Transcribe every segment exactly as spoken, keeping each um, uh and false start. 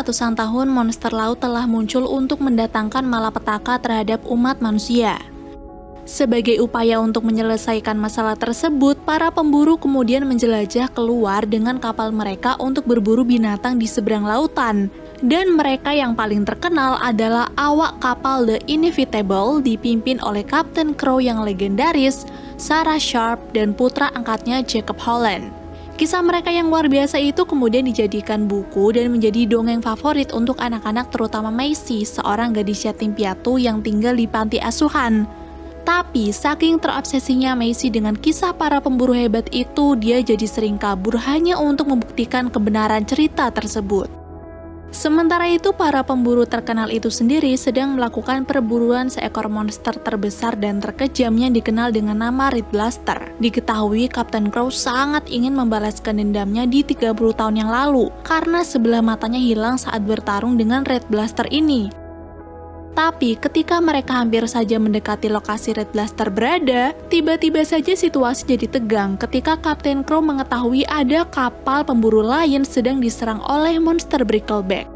ratusan tahun monster laut telah muncul untuk mendatangkan malapetaka terhadap umat manusia. Sebagai upaya untuk menyelesaikan masalah tersebut, para pemburu kemudian menjelajah keluar dengan kapal mereka untuk berburu binatang di seberang lautan. Dan mereka yang paling terkenal adalah awak kapal The Inevitable dipimpin oleh Captain Crow yang legendaris, Sarah Sharp, dan putra angkatnya Jacob Holland. Kisah mereka yang luar biasa itu kemudian dijadikan buku dan menjadi dongeng favorit untuk anak-anak, terutama Maisie, seorang gadis yatim piatu yang tinggal di panti asuhan. Tapi saking terobsesinya Maisie dengan kisah para pemburu hebat itu, dia jadi sering kabur hanya untuk membuktikan kebenaran cerita tersebut. Sementara itu, para pemburu terkenal itu sendiri sedang melakukan perburuan seekor monster terbesar dan terkejam yang dikenal dengan nama Red Blaster. Diketahui Captain Crow sangat ingin membalaskan dendamnya di tiga puluh tahun yang lalu karena sebelah matanya hilang saat bertarung dengan Red Blaster ini. Tapi ketika mereka hampir saja mendekati lokasi Red Blaster berada, tiba-tiba saja situasi jadi tegang ketika Captain Crow mengetahui ada kapal pemburu lain sedang diserang oleh monster Brickleback.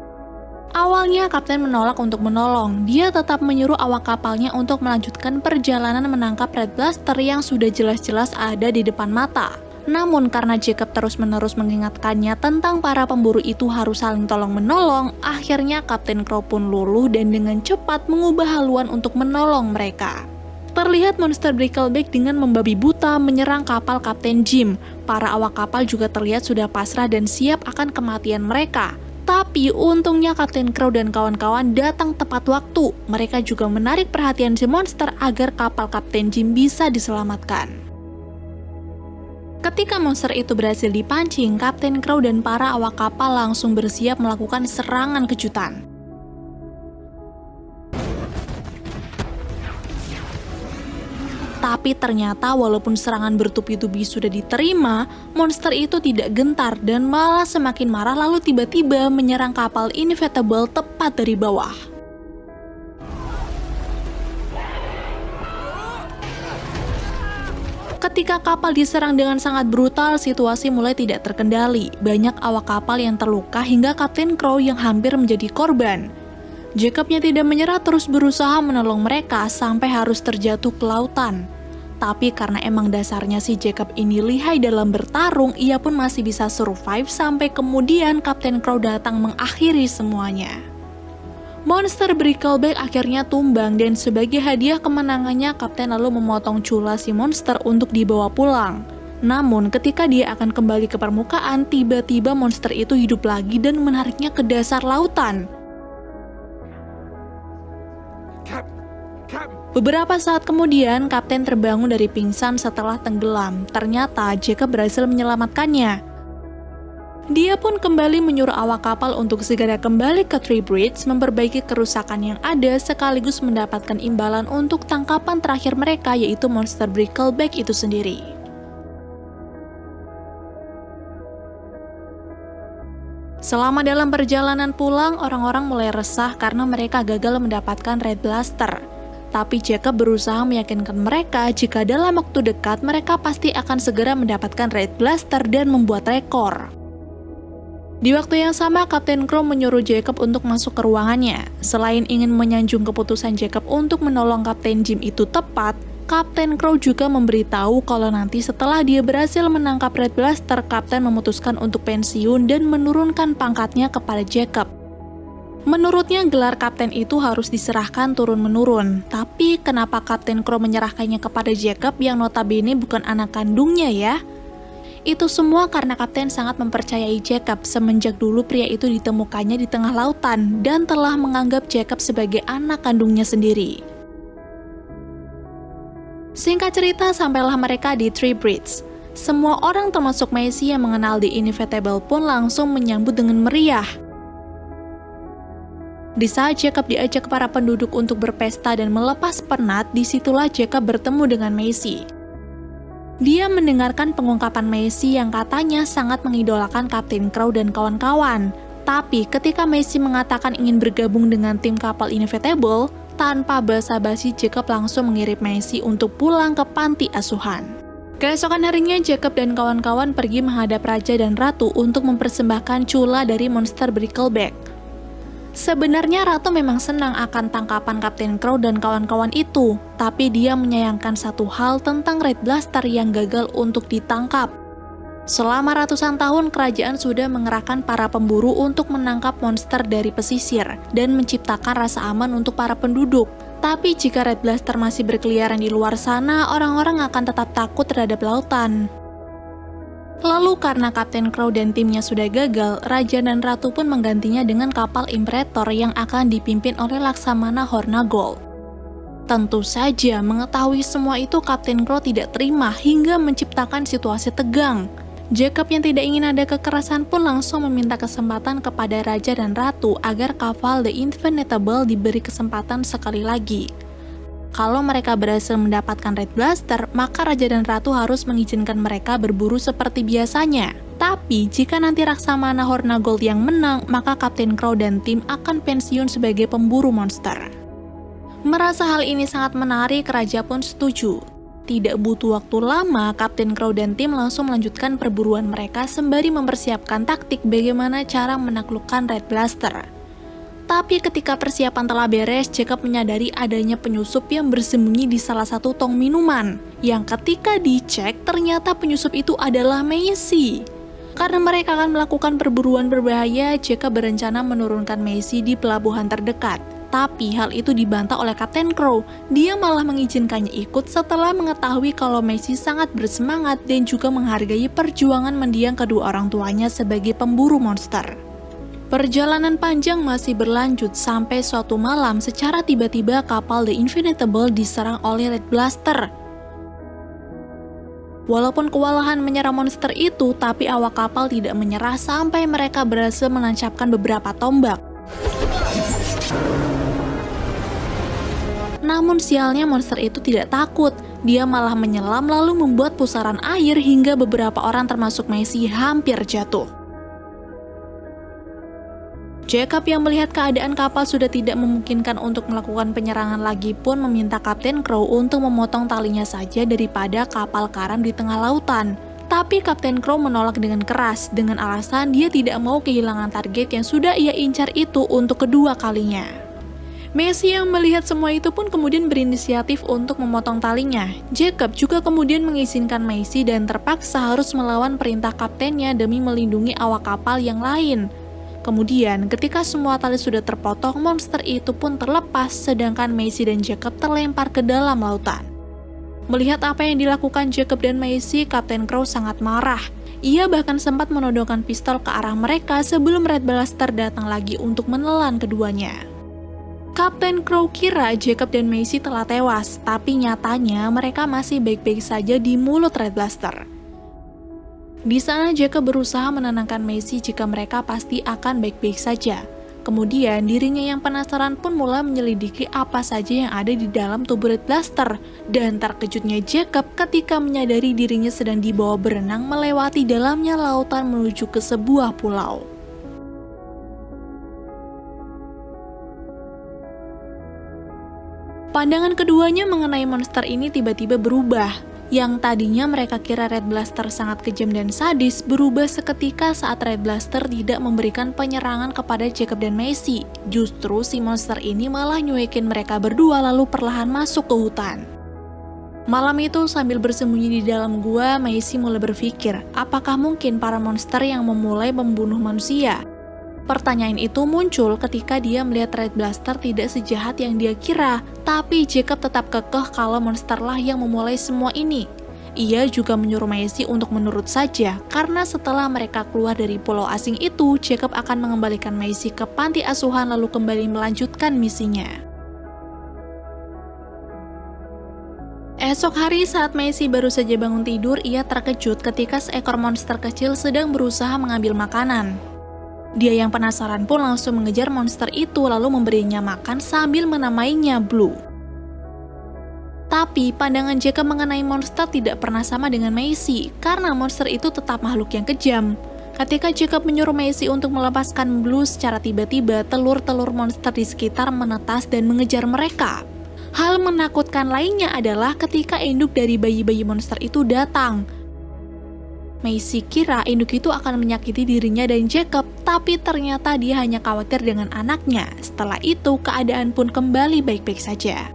Awalnya Kapten menolak untuk menolong, dia tetap menyuruh awak kapalnya untuk melanjutkan perjalanan menangkap Red Blaster yang sudah jelas-jelas ada di depan mata. Namun karena Jacob terus-menerus mengingatkannya tentang para pemburu itu harus saling tolong-menolong, akhirnya Kapten Crow pun luluh dan dengan cepat mengubah haluan untuk menolong mereka. Terlihat monster Brickleback dengan membabi buta menyerang kapal Kapten Jim. Para awak kapal juga terlihat sudah pasrah dan siap akan kematian mereka. Tapi untungnya Kapten Crow dan kawan-kawan datang tepat waktu. Mereka juga menarik perhatian si monster agar kapal Kapten Jim bisa diselamatkan. Ketika monster itu berhasil dipancing, Captain Crow dan para awak kapal langsung bersiap melakukan serangan kejutan. Tapi ternyata walaupun serangan bertubi-tubi sudah diterima, monster itu tidak gentar dan malah semakin marah lalu tiba-tiba menyerang kapal Inevitable tepat dari bawah. Ketika kapal diserang dengan sangat brutal, situasi mulai tidak terkendali. Banyak awak kapal yang terluka hingga Captain Crow yang hampir menjadi korban. Jacobnya tidak menyerah, terus berusaha menolong mereka sampai harus terjatuh ke lautan. Tapi karena emang dasarnya si Jacob ini lihai dalam bertarung, ia pun masih bisa survive sampai kemudian Captain Crow datang mengakhiri semuanya. Monster Brickleback akhirnya tumbang dan sebagai hadiah kemenangannya, Kapten lalu memotong cula si monster untuk dibawa pulang. Namun ketika dia akan kembali ke permukaan, tiba-tiba monster itu hidup lagi dan menariknya ke dasar lautan. Beberapa saat kemudian, Kapten terbangun dari pingsan setelah tenggelam. Ternyata Jacob berhasil menyelamatkannya. Dia pun kembali menyuruh awak kapal untuk segera kembali ke Three Bridge, memperbaiki kerusakan yang ada sekaligus mendapatkan imbalan untuk tangkapan terakhir mereka, yaitu monster Brickleback itu sendiri. Selama dalam perjalanan pulang, orang-orang mulai resah karena mereka gagal mendapatkan Red Blaster. Tapi Jacob berusaha meyakinkan mereka jika dalam waktu dekat mereka pasti akan segera mendapatkan Red Blaster dan membuat rekor. Di waktu yang sama, Captain Crow menyuruh Jacob untuk masuk ke ruangannya. Selain ingin menyanjung keputusan Jacob untuk menolong Kapten Jim itu tepat, Captain Crow juga memberitahu kalau nanti setelah dia berhasil menangkap Red Blaster, Kapten memutuskan untuk pensiun dan menurunkan pangkatnya kepada Jacob. Menurutnya gelar Kapten itu harus diserahkan turun-menurun. Tapi kenapa Captain Crow menyerahkannya kepada Jacob yang notabene bukan anak kandungnya ya? Itu semua karena Kapten sangat mempercayai Jacob. Semenjak dulu pria itu ditemukannya di tengah lautan dan telah menganggap Jacob sebagai anak kandungnya sendiri. Singkat cerita, sampailah mereka di Three Bridge. Semua orang termasuk Maisie yang mengenal The Inevitable pun langsung menyambut dengan meriah. Di saat Jacob diajak para penduduk untuk berpesta dan melepas penat, disitulah Jacob bertemu dengan Maisie. Dia mendengarkan pengungkapan Maisie yang katanya sangat mengidolakan Captain Crow dan kawan-kawan. Tapi ketika Maisie mengatakan ingin bergabung dengan tim kapal Inevitable, tanpa basa-basi Jacob langsung mengirim Maisie untuk pulang ke panti asuhan. Keesokan harinya Jacob dan kawan-kawan pergi menghadap raja dan ratu untuk mempersembahkan cula dari monster Brickleback. Sebenarnya Ratu memang senang akan tangkapan Kapten Crow dan kawan-kawan itu, tapi dia menyayangkan satu hal tentang Red Blaster yang gagal untuk ditangkap. Selama ratusan tahun, kerajaan sudah mengerahkan para pemburu untuk menangkap monster dari pesisir dan menciptakan rasa aman untuk para penduduk. Tapi jika Red Blaster masih berkeliaran di luar sana, orang-orang akan tetap takut terhadap lautan. Lalu karena Kapten Crow dan timnya sudah gagal, Raja dan Ratu pun menggantinya dengan kapal Imperator yang akan dipimpin oleh Laksamana Hornagold. Tentu saja mengetahui semua itu, Kapten Crow tidak terima hingga menciptakan situasi tegang. Jacob yang tidak ingin ada kekerasan pun langsung meminta kesempatan kepada Raja dan Ratu agar kapal The Invincible diberi kesempatan sekali lagi. Kalau mereka berhasil mendapatkan Red Blaster, maka Raja dan Ratu harus mengizinkan mereka berburu seperti biasanya. Tapi jika nanti Laksamana Hornagold yang menang, maka Kapten Crow dan tim akan pensiun sebagai pemburu monster. Merasa hal ini sangat menarik, Raja pun setuju. Tidak butuh waktu lama, Kapten Crow dan tim langsung melanjutkan perburuan mereka sembari mempersiapkan taktik bagaimana cara menaklukkan Red Blaster. Tapi ketika persiapan telah beres, Jacob menyadari adanya penyusup yang bersembunyi di salah satu tong minuman, yang ketika dicek ternyata penyusup itu adalah Maisie. Karena mereka akan melakukan perburuan berbahaya, Jacob berencana menurunkan Maisie di pelabuhan terdekat. Tapi hal itu dibantah oleh Kapten Crow. Dia malah mengizinkannya ikut setelah mengetahui kalau Maisie sangat bersemangat dan juga menghargai perjuangan mendiang kedua orang tuanya sebagai pemburu monster. Perjalanan panjang masih berlanjut sampai suatu malam secara tiba-tiba kapal The Invincible diserang oleh Red Blaster. Walaupun kewalahan menyerang monster itu, tapi awak kapal tidak menyerah sampai mereka berhasil menancapkan beberapa tombak. Namun sialnya monster itu tidak takut, dia malah menyelam lalu membuat pusaran air hingga beberapa orang termasuk Maisie hampir jatuh. Jacob yang melihat keadaan kapal sudah tidak memungkinkan untuk melakukan penyerangan lagi pun meminta Kapten Crow untuk memotong talinya saja daripada kapal karam di tengah lautan. Tapi Kapten Crow menolak dengan keras dengan alasan dia tidak mau kehilangan target yang sudah ia incar itu untuk kedua kalinya. Maisie yang melihat semua itu pun kemudian berinisiatif untuk memotong talinya. Jacob juga kemudian mengizinkan Maisie dan terpaksa harus melawan perintah kaptennya demi melindungi awak kapal yang lain. Kemudian ketika semua tali sudah terpotong, monster itu pun terlepas sedangkan Maisie dan Jacob terlempar ke dalam lautan. Melihat apa yang dilakukan Jacob dan Maisie, Kapten Crow sangat marah. Ia bahkan sempat menodongkan pistol ke arah mereka sebelum Red Blaster datang lagi untuk menelan keduanya. Kapten Crow kira Jacob dan Maisie telah tewas, tapi nyatanya mereka masih baik-baik saja di mulut Red Blaster. Di sana Jacob berusaha menenangkan Maisie jika mereka pasti akan baik-baik saja. Kemudian dirinya yang penasaran pun mulai menyelidiki apa saja yang ada di dalam tubuh Red Blaster. Dan terkejutnya Jacob ketika menyadari dirinya sedang dibawa berenang melewati dalamnya lautan menuju ke sebuah pulau. Pandangan keduanya mengenai monster ini tiba-tiba berubah. Yang tadinya mereka kira Red Blaster sangat kejam dan sadis, berubah seketika saat Red Blaster tidak memberikan penyerangan kepada Jacob dan Maisie. Justru si monster ini malah nyuekin mereka berdua lalu perlahan masuk ke hutan. Malam itu sambil bersembunyi di dalam gua, Maisie mulai berpikir, apakah mungkin para monster yang memulai membunuh manusia? Pertanyaan itu muncul ketika dia melihat Red Blaster tidak sejahat yang dia kira, tapi Jacob tetap kekeh kalau monsterlah yang memulai semua ini. Ia juga menyuruh Maisie untuk menurut saja, karena setelah mereka keluar dari pulau asing itu, Jacob akan mengembalikan Maisie ke panti asuhan lalu kembali melanjutkan misinya. Esok hari saat Maisie baru saja bangun tidur, ia terkejut ketika seekor monster kecil sedang berusaha mengambil makanan. Dia yang penasaran pun langsung mengejar monster itu lalu memberinya makan sambil menamainya Blue. Tapi pandangan Jacob mengenai monster tidak pernah sama dengan Maisie karena monster itu tetap makhluk yang kejam. Ketika Jacob menyuruh Maisie untuk melepaskan Blue, secara tiba-tiba telur-telur monster di sekitar menetas dan mengejar mereka. Hal menakutkan lainnya adalah ketika induk dari bayi-bayi monster itu datang. Maisie kira induk itu akan menyakiti dirinya dan Jacob, tapi ternyata dia hanya khawatir dengan anaknya. Setelah itu, keadaan pun kembali baik-baik saja.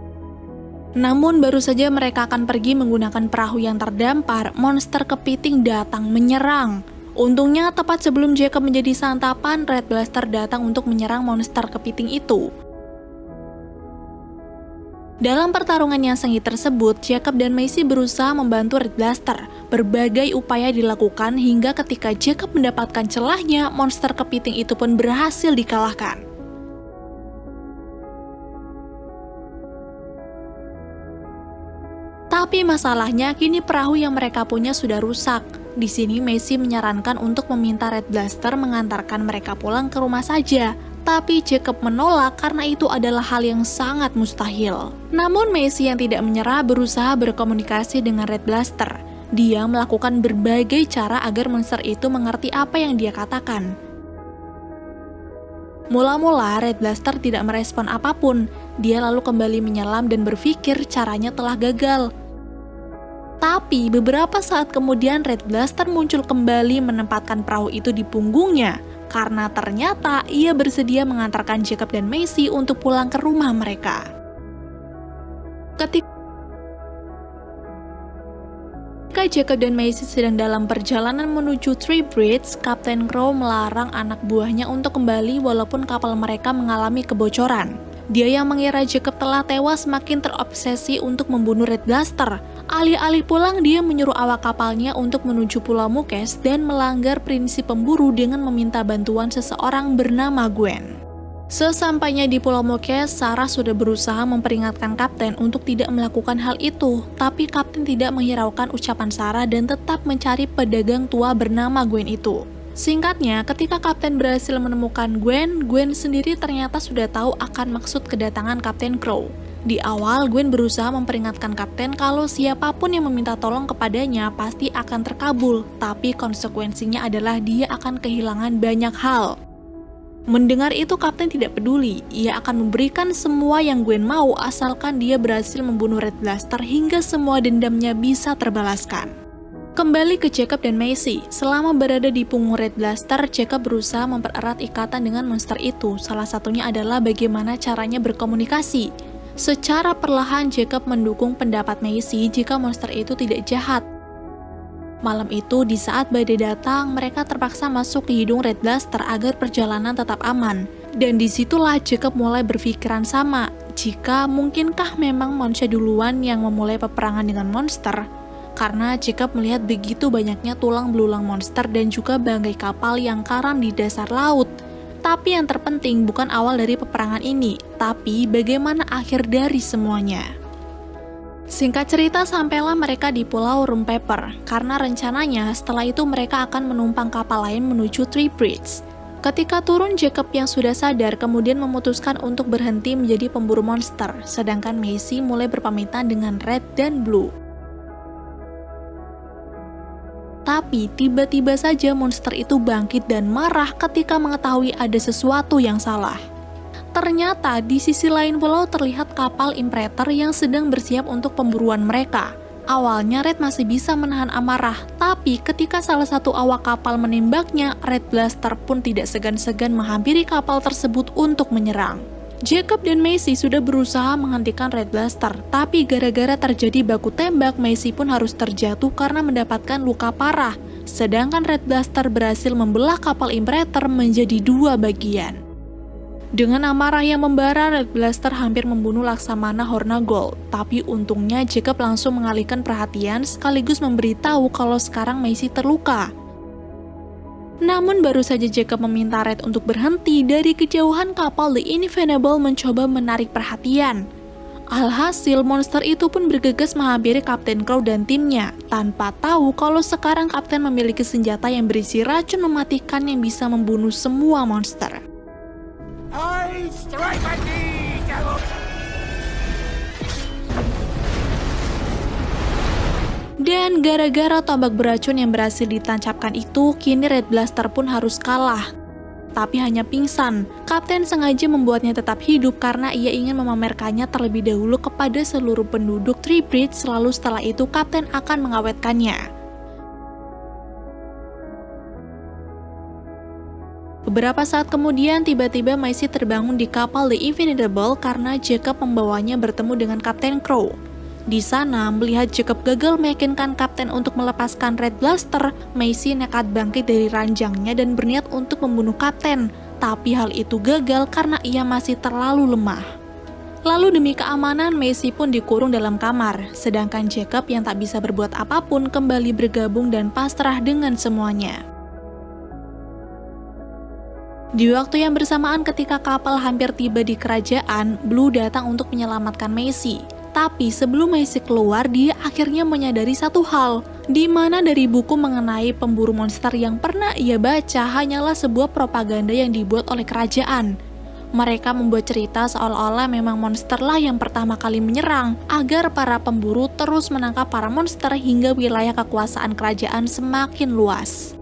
Namun baru saja mereka akan pergi menggunakan perahu yang terdampar, monster kepiting datang menyerang. Untungnya tepat sebelum Jacob menjadi santapan, Red Blaster datang untuk menyerang monster kepiting itu. Dalam pertarungan yang sengit tersebut, Jacob dan Maisie berusaha membantu Red Blaster. Berbagai upaya dilakukan hingga ketika Jacob mendapatkan celahnya, monster kepiting itu pun berhasil dikalahkan. Tapi masalahnya, kini perahu yang mereka punya sudah rusak. Di sini Maisie menyarankan untuk meminta Red Blaster mengantarkan mereka pulang ke rumah saja. Tapi Jacob menolak karena itu adalah hal yang sangat mustahil. Namun Maisie yang tidak menyerah berusaha berkomunikasi dengan Red Blaster. Dia melakukan berbagai cara agar monster itu mengerti apa yang dia katakan. Mula-mula Red Blaster tidak merespon apapun. Dia lalu kembali menyelam dan berpikir caranya telah gagal. Tapi beberapa saat kemudian Red Blaster muncul kembali menempatkan perahu itu di punggungnya. Karena ternyata ia bersedia mengantarkan Jacob dan Maisie untuk pulang ke rumah mereka. Ketika Jacob dan Maisie sedang dalam perjalanan menuju Three Bridge, Captain Crow melarang anak buahnya untuk kembali walaupun kapal mereka mengalami kebocoran. Dia yang mengira Jacob telah tewas makin terobsesi untuk membunuh Red Blaster. Alih-alih pulang, dia menyuruh awak kapalnya untuk menuju Pulau Mukesh dan melanggar prinsip pemburu dengan meminta bantuan seseorang bernama Gwen. Sesampainya di Pulau Mukesh, Sarah sudah berusaha memperingatkan Kapten untuk tidak melakukan hal itu, tapi Kapten tidak menghiraukan ucapan Sarah dan tetap mencari pedagang tua bernama Gwen itu. Singkatnya, ketika Kapten berhasil menemukan Gwen, Gwen sendiri ternyata sudah tahu akan maksud kedatangan Kapten Crow. Di awal, Gwen berusaha memperingatkan Kapten kalau siapapun yang meminta tolong kepadanya pasti akan terkabul, tapi konsekuensinya adalah dia akan kehilangan banyak hal. Mendengar itu, Kapten tidak peduli. Ia akan memberikan semua yang Gwen mau asalkan dia berhasil membunuh Red Blaster hingga semua dendamnya bisa terbalaskan. Kembali ke Jacob dan Maisie, selama berada di punggung Red Blaster, Jacob berusaha mempererat ikatan dengan monster itu. Salah satunya adalah bagaimana caranya berkomunikasi. Secara perlahan, Jacob mendukung pendapat Maisie jika monster itu tidak jahat. Malam itu, di saat badai datang, mereka terpaksa masuk ke hidung Red Blaster agar perjalanan tetap aman. Dan disitulah Jacob mulai berpikiran sama, jika mungkinkah memang manusia duluan yang memulai peperangan dengan monster? Karena Jacob melihat begitu banyaknya tulang belulang monster dan juga bangkai kapal yang karam di dasar laut. Tapi yang terpenting bukan awal dari peperangan ini, tapi bagaimana akhir dari semuanya. Singkat cerita, sampailah mereka di Pulau Rumpeper, karena rencananya setelah itu mereka akan menumpang kapal lain menuju Three Bridge. Ketika turun, Jacob yang sudah sadar kemudian memutuskan untuk berhenti menjadi pemburu monster, sedangkan Maisie mulai berpamitan dengan Red dan Blue. Tapi tiba-tiba saja monster itu bangkit dan marah ketika mengetahui ada sesuatu yang salah. Ternyata di sisi lain pulau terlihat kapal Imperator yang sedang bersiap untuk pemburuan mereka. Awalnya Red masih bisa menahan amarah, tapi ketika salah satu awak kapal menembaknya, Red Blaster pun tidak segan-segan menghampiri kapal tersebut untuk menyerang. Jacob dan Maisie sudah berusaha menghentikan Red Blaster, tapi gara-gara terjadi baku tembak, Maisie pun harus terjatuh karena mendapatkan luka parah. Sedangkan Red Blaster berhasil membelah kapal Imperator menjadi dua bagian. Dengan amarah yang membara, Red Blaster hampir membunuh Laksamana Hornagold, tapi untungnya Jacob langsung mengalihkan perhatian sekaligus memberitahu kalau sekarang Maisie terluka. Namun baru saja Jacob meminta Red untuk berhenti, dari kejauhan kapal The Inevitable mencoba menarik perhatian. Alhasil monster itu pun bergegas menghampiri Kapten Crow dan timnya, tanpa tahu kalau sekarang Kapten memiliki senjata yang berisi racun mematikan yang bisa membunuh semua monster. Dan gara-gara tombak beracun yang berhasil ditancapkan itu, kini Red Blaster pun harus kalah. Tapi hanya pingsan. Kapten sengaja membuatnya tetap hidup karena ia ingin memamerkannya terlebih dahulu kepada seluruh penduduk Three Bridge, lalu setelah itu Kapten akan mengawetkannya. Beberapa saat kemudian, tiba-tiba Maisie terbangun di kapal The Inevitable karena Jacob membawanya bertemu dengan Captain Crow. Di sana, melihat Jacob gagal meyakinkan Kapten untuk melepaskan Red Blaster, Maisie nekat bangkit dari ranjangnya dan berniat untuk membunuh Kapten. Tapi hal itu gagal karena ia masih terlalu lemah. Lalu demi keamanan, Maisie pun dikurung dalam kamar, sedangkan Jacob yang tak bisa berbuat apapun kembali bergabung dan pasrah dengan semuanya. Di waktu yang bersamaan ketika kapal hampir tiba di kerajaan, Blue datang untuk menyelamatkan Maisie. Tapi sebelum Maisie keluar, dia akhirnya menyadari satu hal, di mana dari buku mengenai pemburu monster yang pernah ia baca hanyalah sebuah propaganda yang dibuat oleh kerajaan. Mereka membuat cerita seolah-olah memang monsterlah yang pertama kali menyerang, agar para pemburu terus menangkap para monster hingga wilayah kekuasaan kerajaan semakin luas.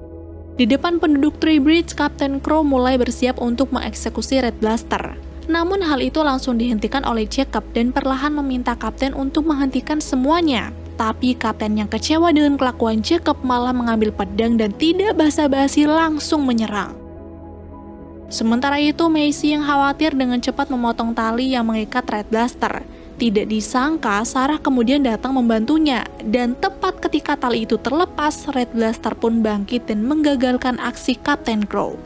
Di depan penduduk Three Bridge, Captain Crow mulai bersiap untuk mengeksekusi Red Blaster. Namun hal itu langsung dihentikan oleh Jacob dan perlahan meminta Kapten untuk menghentikan semuanya. Tapi Kapten yang kecewa dengan kelakuan Jacob malah mengambil pedang dan tidak basa-basi langsung menyerang. Sementara itu, Maisie yang khawatir dengan cepat memotong tali yang mengikat Red Blaster. Tidak disangka, Sarah kemudian datang membantunya, dan tepat ketika tali itu terlepas, Red Blaster pun bangkit dan menggagalkan aksi Captain Crow.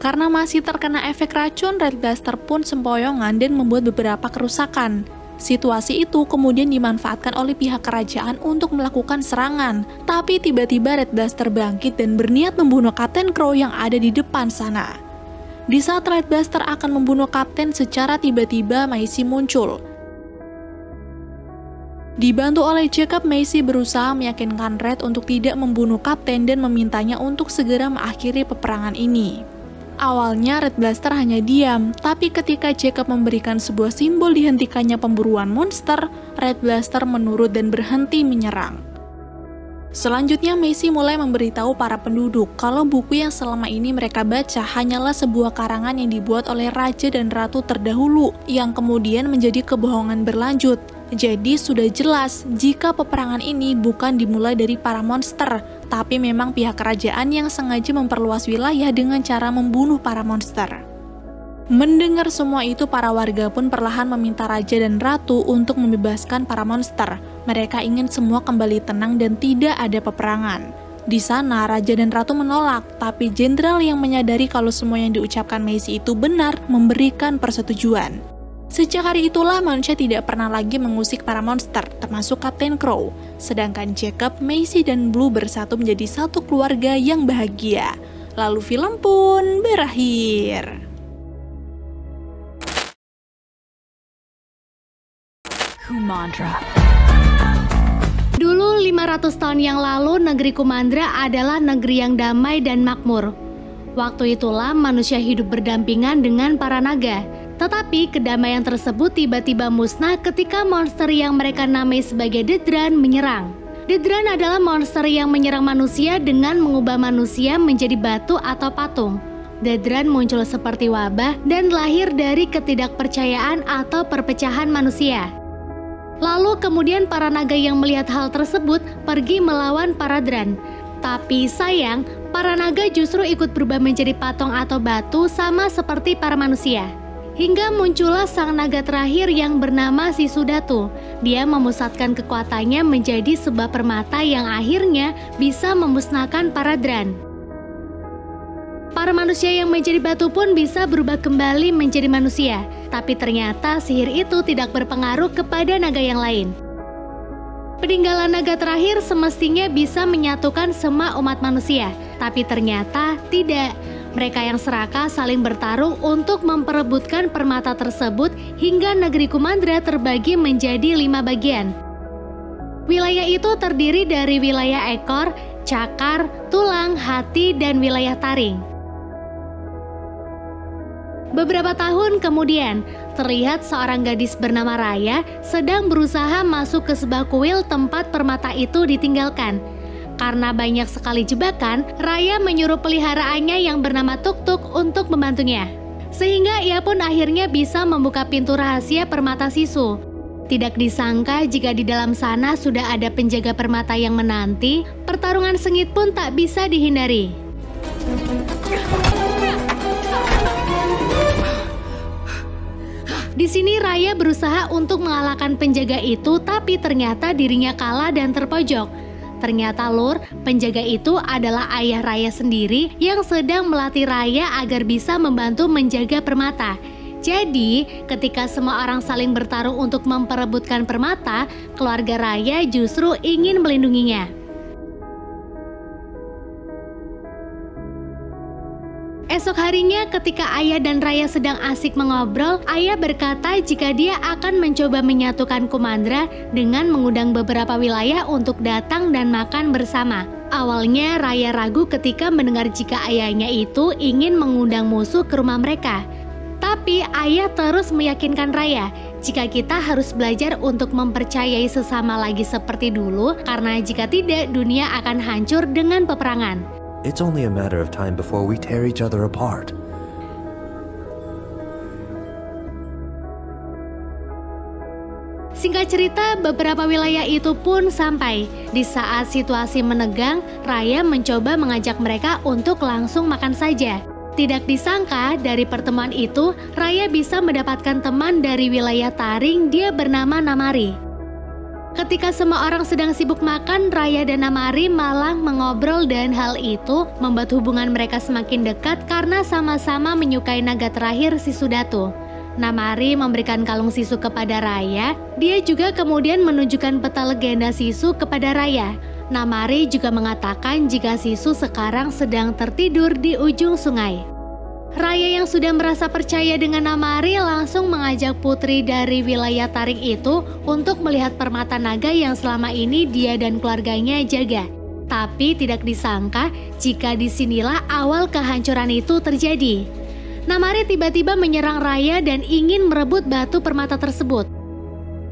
Karena masih terkena efek racun, Red Blaster pun sempoyongan dan membuat beberapa kerusakan. Situasi itu kemudian dimanfaatkan oleh pihak kerajaan untuk melakukan serangan, tapi tiba-tiba Red Blaster bangkit dan berniat membunuh Captain Crow yang ada di depan sana. Di saat Red Blaster akan membunuh Kapten, secara tiba-tiba Maisie muncul. Dibantu oleh Jacob, Maisie berusaha meyakinkan Red untuk tidak membunuh Kapten dan memintanya untuk segera mengakhiri peperangan ini. Awalnya Red Blaster hanya diam, tapi ketika Jacob memberikan sebuah simbol dihentikannya pemburuan monster, Red Blaster menurut dan berhenti menyerang. Selanjutnya Maisie mulai memberitahu para penduduk kalau buku yang selama ini mereka baca hanyalah sebuah karangan yang dibuat oleh raja dan ratu terdahulu, yang kemudian menjadi kebohongan berlanjut. Jadi sudah jelas jika peperangan ini bukan dimulai dari para monster, tapi memang pihak kerajaan yang sengaja memperluas wilayah dengan cara membunuh para monster. Mendengar semua itu, para warga pun perlahan meminta raja dan ratu untuk membebaskan para monster. Mereka ingin semua kembali tenang dan tidak ada peperangan. Di sana, raja dan ratu menolak, tapi jenderal yang menyadari kalau semua yang diucapkan Maisie itu benar memberikan persetujuan. Sejak hari itulah manusia tidak pernah lagi mengusik para monster, termasuk Captain Crow. Sedangkan Jacob, Maisie, dan Blue bersatu menjadi satu keluarga yang bahagia. Lalu film pun berakhir. Kumandra. Dulu lima ratus tahun yang lalu, negeri Kumandra adalah negeri yang damai dan makmur. Waktu itulah manusia hidup berdampingan dengan para naga. Tetapi kedamaian tersebut tiba-tiba musnah ketika monster yang mereka namai sebagai Dedran menyerang. Dedran adalah monster yang menyerang manusia dengan mengubah manusia menjadi batu atau patung. Dedran muncul seperti wabah dan lahir dari ketidakpercayaan atau perpecahan manusia. Lalu kemudian para naga yang melihat hal tersebut pergi melawan para Dedran. Tapi sayang, para naga justru ikut berubah menjadi patung atau batu sama seperti para manusia. Hingga muncullah sang naga terakhir yang bernama Sisudatu. Dia memusatkan kekuatannya menjadi sebuah permata yang akhirnya bisa memusnahkan para Dedran. Para manusia yang menjadi batu pun bisa berubah kembali menjadi manusia. Tapi ternyata sihir itu tidak berpengaruh kepada naga yang lain. Peninggalan naga terakhir semestinya bisa menyatukan semua umat manusia. Tapi ternyata tidak. Mereka yang serakah saling bertarung untuk memperebutkan permata tersebut hingga negeri Kumandra terbagi menjadi lima bagian. Wilayah itu terdiri dari wilayah ekor, cakar, tulang, hati, dan wilayah taring. Beberapa tahun kemudian, terlihat seorang gadis bernama Raya sedang berusaha masuk ke sebuah kuil tempat permata itu ditinggalkan. Karena banyak sekali jebakan, Raya menyuruh peliharaannya yang bernama Tuk-Tuk untuk membantunya. Sehingga ia pun akhirnya bisa membuka pintu rahasia permata Sisu. Tidak disangka jika di dalam sana sudah ada penjaga permata yang menanti, pertarungan sengit pun tak bisa dihindari. Di sini Raya berusaha untuk mengalahkan penjaga itu, tapi ternyata dirinya kalah dan terpojok. Ternyata lur, penjaga itu adalah ayah Raya sendiri yang sedang melatih Raya agar bisa membantu menjaga permata. Jadi, ketika semua orang saling bertarung untuk memperebutkan permata, keluarga Raya justru ingin melindunginya. Esok harinya ketika ayah dan Raya sedang asik mengobrol, ayah berkata jika dia akan mencoba menyatukan Kumandra dengan mengundang beberapa wilayah untuk datang dan makan bersama. Awalnya Raya ragu ketika mendengar jika ayahnya itu ingin mengundang musuh ke rumah mereka. Tapi ayah terus meyakinkan Raya jika kita harus belajar untuk mempercayai sesama lagi seperti dulu, karena jika tidak dunia akan hancur dengan peperangan. It's only a matter of time before we tear each other apart. Singkat cerita, beberapa wilayah itu pun sampai. Di saat situasi menegang, Raya mencoba mengajak mereka untuk langsung makan saja. Tidak disangka dari pertemuan itu, Raya bisa mendapatkan teman dari wilayah Taring, dia bernama Namari. Ketika semua orang sedang sibuk makan, Raya dan Namari malah mengobrol dan hal itu membuat hubungan mereka semakin dekat karena sama-sama menyukai naga terakhir Sisudatu. Namari memberikan kalung Sisu kepada Raya, dia juga kemudian menunjukkan peta legenda Sisu kepada Raya. Namari juga mengatakan jika Sisu sekarang sedang tertidur di ujung sungai. Raya yang sudah merasa percaya dengan Namari langsung mengajak putri dari wilayah Taring itu untuk melihat permata naga yang selama ini dia dan keluarganya jaga. Tapi tidak disangka jika disinilah awal kehancuran itu terjadi. Namari tiba-tiba menyerang Raya dan ingin merebut batu permata tersebut.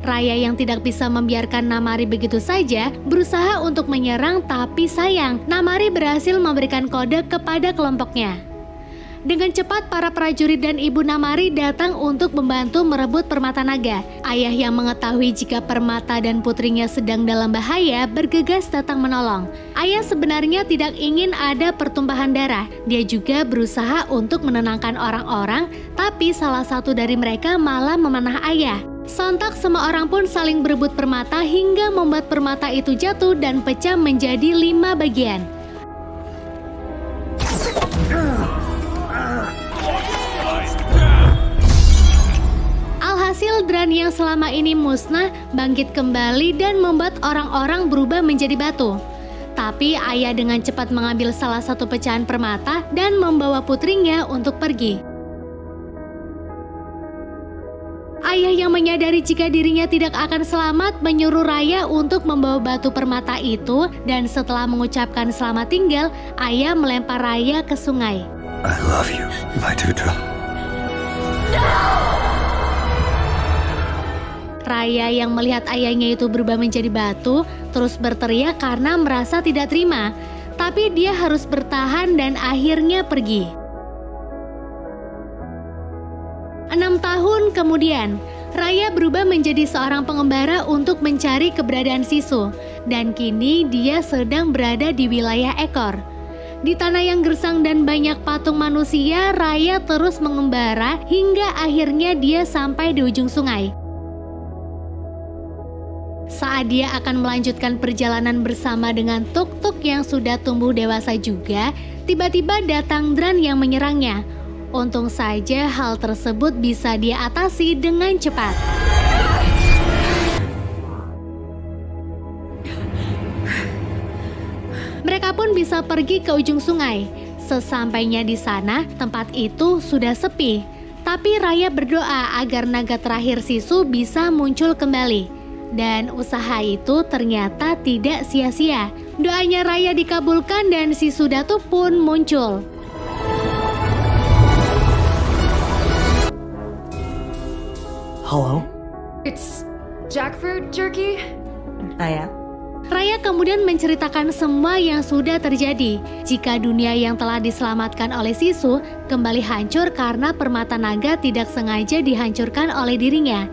Raya yang tidak bisa membiarkan Namari begitu saja berusaha untuk menyerang, tapi sayang Namari berhasil memberikan kode kepada kelompoknya. Dengan cepat para prajurit dan ibu Namari datang untuk membantu merebut permata naga. Ayah yang mengetahui jika permata dan putrinya sedang dalam bahaya bergegas datang menolong. Ayah sebenarnya tidak ingin ada pertumpahan darah. Dia juga berusaha untuk menenangkan orang-orang, tapi salah satu dari mereka malah memanah ayah. Sontak semua orang pun saling berebut permata hingga membuat permata itu jatuh dan pecah menjadi lima bagian. Alhasil Dran yang selama ini musnah bangkit kembali dan membuat orang-orang berubah menjadi batu. Tapi ayah dengan cepat mengambil salah satu pecahan permata dan membawa putrinya untuk pergi. Ayah yang menyadari jika dirinya tidak akan selamat menyuruh Raya untuk membawa batu permata itu, dan setelah mengucapkan selamat tinggal, ayah melempar Raya ke sungai. I love you, my tutor. No! Raya yang melihat ayahnya itu berubah menjadi batu terus berteriak karena merasa tidak terima, tapi dia harus bertahan dan akhirnya pergi. Enam tahun kemudian, Raya berubah menjadi seorang pengembara untuk mencari keberadaan Sisu, dan kini dia sedang berada di wilayah Ekor. Di tanah yang gersang dan banyak patung manusia, Raya terus mengembara hingga akhirnya dia sampai di ujung sungai. Saat dia akan melanjutkan perjalanan bersama dengan Tuk-Tuk yang sudah tumbuh dewasa juga, tiba-tiba datang Dran yang menyerangnya. Untung saja hal tersebut bisa dia atasi dengan cepat. Mereka pun bisa pergi ke ujung sungai. Sesampainya di sana, tempat itu sudah sepi. Tapi Raya berdoa agar naga terakhir Sisu bisa muncul kembali. Dan usaha itu ternyata tidak sia-sia. Doanya Raya dikabulkan dan Sisudatu pun muncul. Hello? It's jackfruit jerky? Raya. Raya kemudian menceritakan semua yang sudah terjadi. Jika dunia yang telah diselamatkan oleh Sisu kembali hancur karena permata naga tidak sengaja dihancurkan oleh dirinya.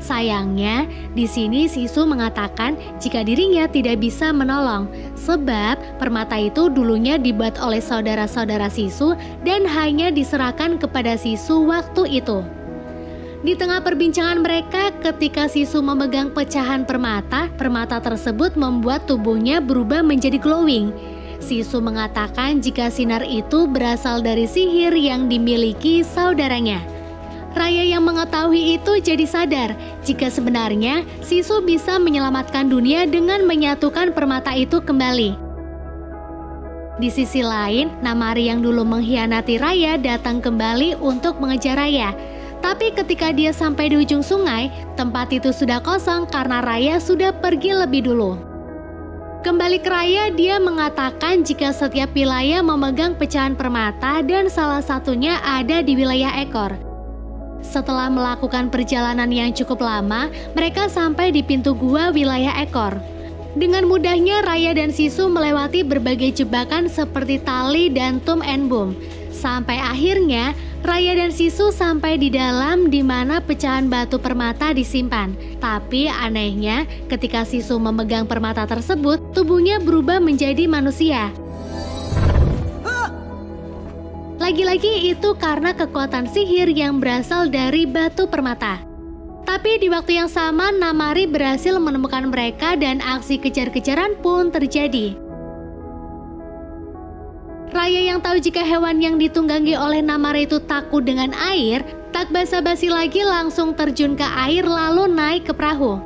Sayangnya, di sini Sisu mengatakan jika dirinya tidak bisa menolong sebab permata itu dulunya dibuat oleh saudara-saudara Sisu dan hanya diserahkan kepada Sisu waktu itu. Di tengah perbincangan mereka, ketika Sisu memegang pecahan permata, permata tersebut membuat tubuhnya berubah menjadi glowing. Sisu mengatakan jika sinar itu berasal dari sihir yang dimiliki saudaranya. Raya yang mengetahui itu jadi sadar jika sebenarnya Sisu bisa menyelamatkan dunia dengan menyatukan permata itu kembali. Di sisi lain, Namari yang dulu mengkhianati Raya datang kembali untuk mengejar Raya. Tapi ketika dia sampai di ujung sungai, tempat itu sudah kosong karena Raya sudah pergi lebih dulu. Kembali ke Raya, dia mengatakan jika setiap wilayah memegang pecahan permata dan salah satunya ada di wilayah ekor. Setelah melakukan perjalanan yang cukup lama, mereka sampai di pintu gua wilayah ekor. Dengan mudahnya Raya dan Sisu melewati berbagai jebakan seperti tali dan tum and boom. Sampai akhirnya Raya dan Sisu sampai di dalam di mana pecahan batu permata disimpan. Tapi anehnya ketika Sisu memegang permata tersebut, tubuhnya berubah menjadi manusia. Lagi-lagi itu karena kekuatan sihir yang berasal dari batu permata. Tapi di waktu yang sama Namari berhasil menemukan mereka dan aksi kejar-kejaran pun terjadi. Raya yang tahu jika hewan yang ditunggangi oleh Namari itu takut dengan air, tak basa-basi lagi langsung terjun ke air lalu naik ke perahu.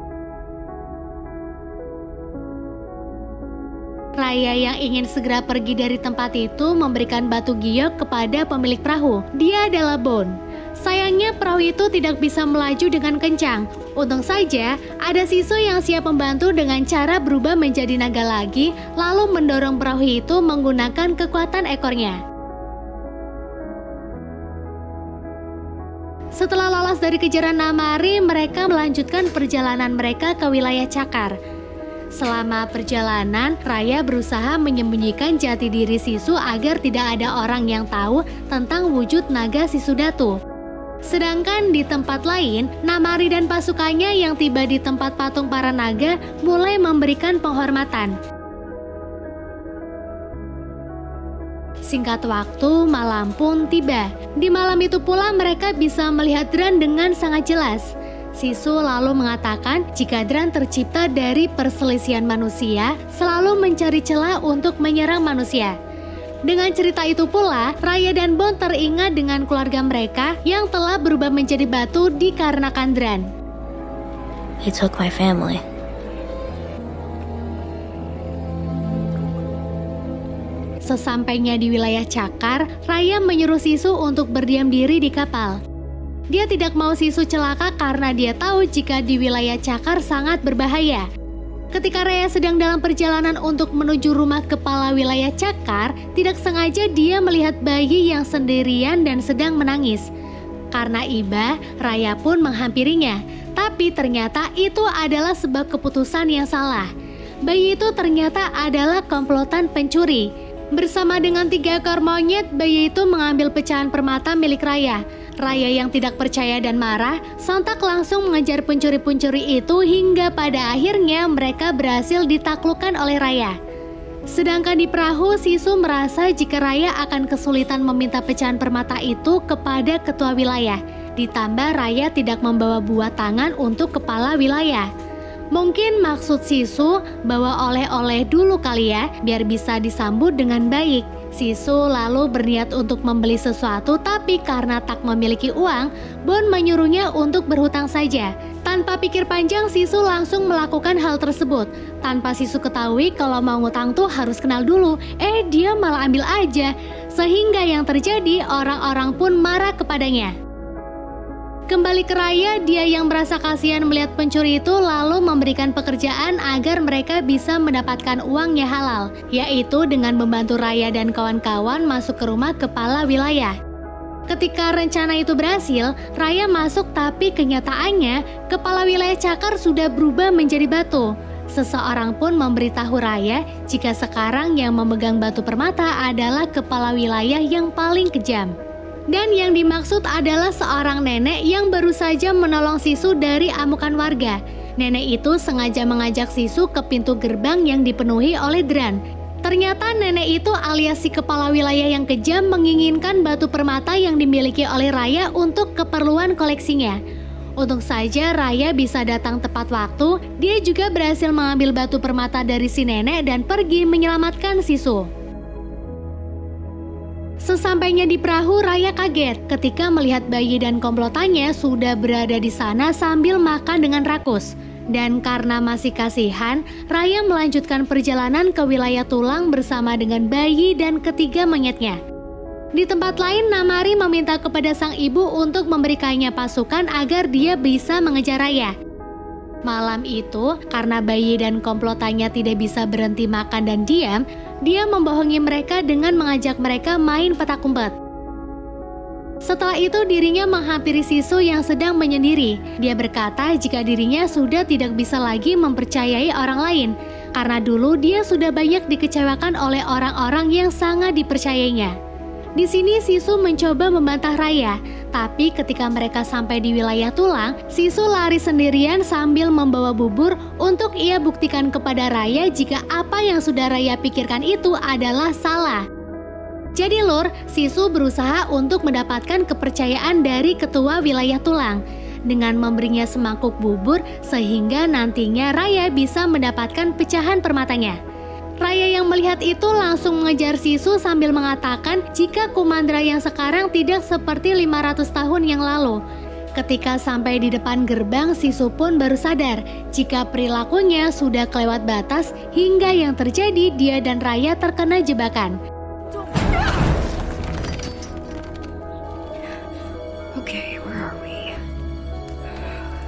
Raya yang ingin segera pergi dari tempat itu memberikan batu giok kepada pemilik perahu. Dia adalah Boun. Sayangnya perahu itu tidak bisa melaju dengan kencang. Untung saja ada Sisu yang siap membantu dengan cara berubah menjadi naga lagi, lalu mendorong perahu itu menggunakan kekuatan ekornya. Setelah lolos dari kejaran Namari, mereka melanjutkan perjalanan mereka ke wilayah Cakar. Selama perjalanan, Raya berusaha menyembunyikan jati diri Sisu agar tidak ada orang yang tahu tentang wujud naga Sisudatu. Sedangkan di tempat lain, Namari dan pasukannya yang tiba di tempat patung para naga mulai memberikan penghormatan. Singkat waktu, malam pun tiba. Di malam itu pula mereka bisa melihat Dran dengan sangat jelas. Sisu lalu mengatakan jika Dran tercipta dari perselisihan manusia, selalu mencari celah untuk menyerang manusia. Dengan cerita itu pula, Raya dan Boun teringat dengan keluarga mereka yang telah berubah menjadi batu dikarenakan Dran. He took my family. Sesampainya di wilayah Cakar, Raya menyuruh Sisu untuk berdiam diri di kapal. Dia tidak mau Sisu celaka karena dia tahu jika di wilayah Cakar sangat berbahaya. Ketika Raya sedang dalam perjalanan untuk menuju rumah kepala wilayah Cakar, tidak sengaja dia melihat bayi yang sendirian dan sedang menangis. Karena iba, Raya pun menghampirinya. Tapi ternyata itu adalah sebuah keputusan yang salah. Bayi itu ternyata adalah komplotan pencuri. Bersama dengan tiga ekor monyet, bayi itu mengambil pecahan permata milik Raya. Raya yang tidak percaya dan marah, sontak langsung mengejar pencuri-pencuri itu hingga pada akhirnya mereka berhasil ditaklukkan oleh Raya. Sedangkan di perahu, Sisu merasa jika Raya akan kesulitan meminta pecahan permata itu kepada ketua wilayah. Ditambah Raya tidak membawa buah tangan untuk kepala wilayah. Mungkin maksud Sisu bawa oleh-oleh dulu kali ya, biar bisa disambut dengan baik. Sisu lalu berniat untuk membeli sesuatu, tapi karena tak memiliki uang, Boun menyuruhnya untuk berhutang saja. Tanpa pikir panjang, Sisu langsung melakukan hal tersebut. Tanpa Sisu ketahui kalau mau ngutang tuh harus kenal dulu, eh dia malah ambil aja. Sehingga yang terjadi, orang-orang pun marah kepadanya. Kembali ke Raya, dia yang merasa kasihan melihat pencuri itu lalu memberikan pekerjaan agar mereka bisa mendapatkan uang yang halal, yaitu dengan membantu Raya dan kawan-kawan masuk ke rumah kepala wilayah. Ketika rencana itu berhasil, Raya masuk, tapi kenyataannya kepala wilayah Cakar sudah berubah menjadi batu. Seseorang pun memberitahu Raya jika sekarang yang memegang batu permata adalah kepala wilayah yang paling kejam. Dan yang dimaksud adalah seorang nenek yang baru saja menolong Sisu dari amukan warga. Nenek itu sengaja mengajak Sisu ke pintu gerbang yang dipenuhi oleh Dran. Ternyata nenek itu alias si kepala wilayah yang kejam menginginkan batu permata yang dimiliki oleh Raya untuk keperluan koleksinya. Untung saja Raya bisa datang tepat waktu, dia juga berhasil mengambil batu permata dari si nenek dan pergi menyelamatkan Sisu. Sesampainya di perahu, Raya kaget ketika melihat bayi dan komplotannya sudah berada di sana sambil makan dengan rakus. Dan karena masih kasihan, Raya melanjutkan perjalanan ke wilayah tulang bersama dengan bayi dan ketiga monyetnya. Di tempat lain, Namari meminta kepada sang ibu untuk memberikannya pasukan agar dia bisa mengejar Raya. Malam itu, karena bayi dan komplotannya tidak bisa berhenti makan dan diam, dia membohongi mereka dengan mengajak mereka main petak umpet. Setelah itu, dirinya menghampiri Sisu yang sedang menyendiri. Dia berkata jika dirinya sudah tidak bisa lagi mempercayai orang lain, karena dulu dia sudah banyak dikecewakan oleh orang-orang yang sangat dipercayainya. Di sini Sisu mencoba membantah Raya, tapi ketika mereka sampai di wilayah tulang, Sisu lari sendirian sambil membawa bubur untuk ia buktikan kepada Raya jika apa yang sudah Raya pikirkan itu adalah salah. Jadi lur, Sisu berusaha untuk mendapatkan kepercayaan dari ketua wilayah tulang dengan memberinya semangkuk bubur sehingga nantinya Raya bisa mendapatkan pecahan permatanya. Raya yang melihat itu langsung mengejar Sisu sambil mengatakan jika Kumandra yang sekarang tidak seperti lima ratus tahun yang lalu. Ketika sampai di depan gerbang, Sisu pun baru sadar jika perilakunya sudah kelewat batas hingga yang terjadi dia dan Raya terkena jebakan.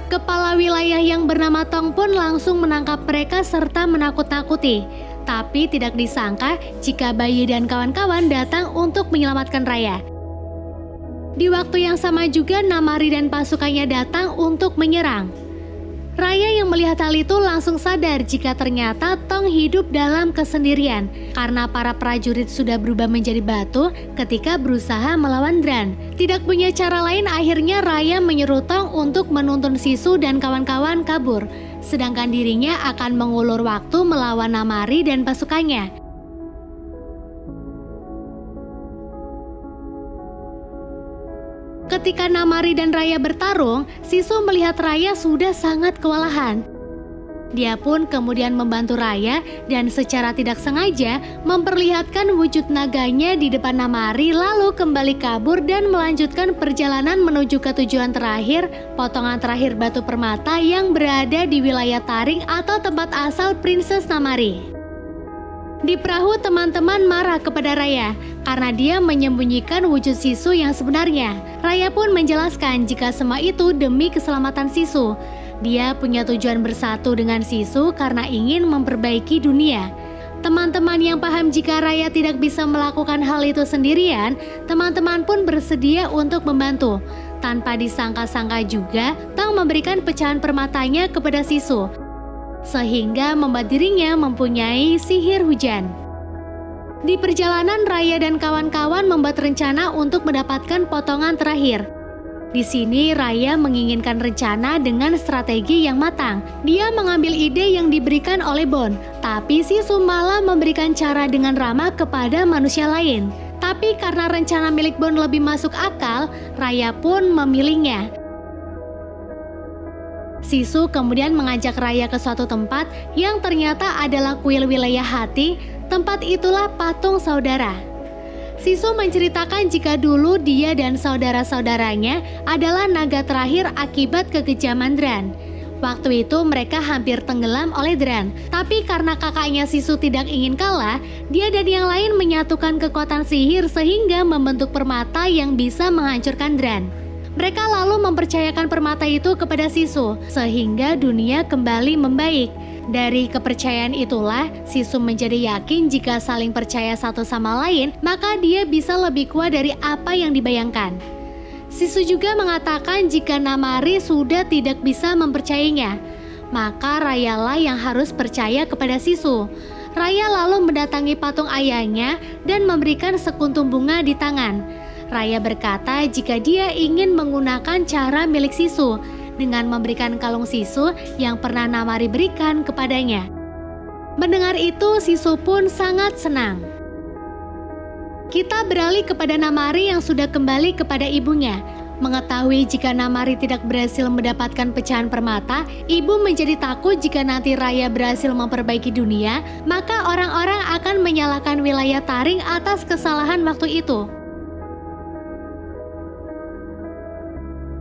Kepala wilayah yang bernama Tong pun langsung menangkap mereka serta menakut-nakuti. Tapi tidak disangka jika bayi dan kawan-kawan datang untuk menyelamatkan Raya. Di waktu yang sama juga Namari dan pasukannya datang untuk menyerang. Raya yang melihat hal itu langsung sadar jika ternyata Tong hidup dalam kesendirian karena para prajurit sudah berubah menjadi batu ketika berusaha melawan Dran. Tidak punya cara lain, akhirnya Raya menyuruh Tong untuk menuntun Sisu dan kawan-kawan kabur, sedangkan dirinya akan mengulur waktu melawan Namari dan pasukannya. Ketika Namari dan Raya bertarung, Sisu melihat Raya sudah sangat kewalahan. Dia pun kemudian membantu Raya dan secara tidak sengaja memperlihatkan wujud naganya di depan Namari lalu kembali kabur dan melanjutkan perjalanan menuju ke tujuan terakhir, potongan terakhir batu permata yang berada di wilayah Taring atau tempat asal Princess Namari. Di perahu, teman-teman marah kepada Raya karena dia menyembunyikan wujud Sisu yang sebenarnya. Raya pun menjelaskan jika semua itu demi keselamatan Sisu. Dia punya tujuan bersatu dengan Sisu karena ingin memperbaiki dunia. Teman-teman yang paham jika Raya tidak bisa melakukan hal itu sendirian, teman-teman pun bersedia untuk membantu. Tanpa disangka-sangka juga, Tang memberikan pecahan permatanya kepada Sisu, sehingga membuat dirinya mempunyai sihir hujan. Di perjalanan, Raya dan kawan-kawan membuat rencana untuk mendapatkan potongan terakhir. Di sini, Raya menginginkan rencana dengan strategi yang matang. Dia mengambil ide yang diberikan oleh Boun, tapi Sisu malah memberikan cara dengan ramah kepada manusia lain. Tapi karena rencana milik Boun lebih masuk akal, Raya pun memilihnya. Sisu kemudian mengajak Raya ke suatu tempat yang ternyata adalah kuil wilayah hati, tempat itulah patung saudara. Sisu menceritakan jika dulu dia dan saudara-saudaranya adalah naga terakhir akibat kekejaman Dran. Waktu itu mereka hampir tenggelam oleh Dran, tapi karena kakaknya Sisu tidak ingin kalah, dia dan yang lain menyatukan kekuatan sihir sehingga membentuk permata yang bisa menghancurkan Dran. Mereka lalu mempercayakan permata itu kepada Sisu, sehingga dunia kembali membaik. Dari kepercayaan itulah, Sisu menjadi yakin jika saling percaya satu sama lain, maka dia bisa lebih kuat dari apa yang dibayangkan. Sisu juga mengatakan jika Namari sudah tidak bisa mempercayainya, maka Rayalah yang harus percaya kepada Sisu. Raya lalu mendatangi patung ayahnya dan memberikan sekuntum bunga di tangan. Raya berkata jika dia ingin menggunakan cara milik Sisu dengan memberikan kalung Sisu yang pernah Namari berikan kepadanya. Mendengar itu, Sisu pun sangat senang. Kita beralih kepada Namari yang sudah kembali kepada ibunya. Mengetahui jika Namari tidak berhasil mendapatkan pecahan permata, ibu menjadi takut jika nanti Raya berhasil memperbaiki dunia, maka orang-orang akan menyalahkan wilayah Taring atas kesalahan waktu itu.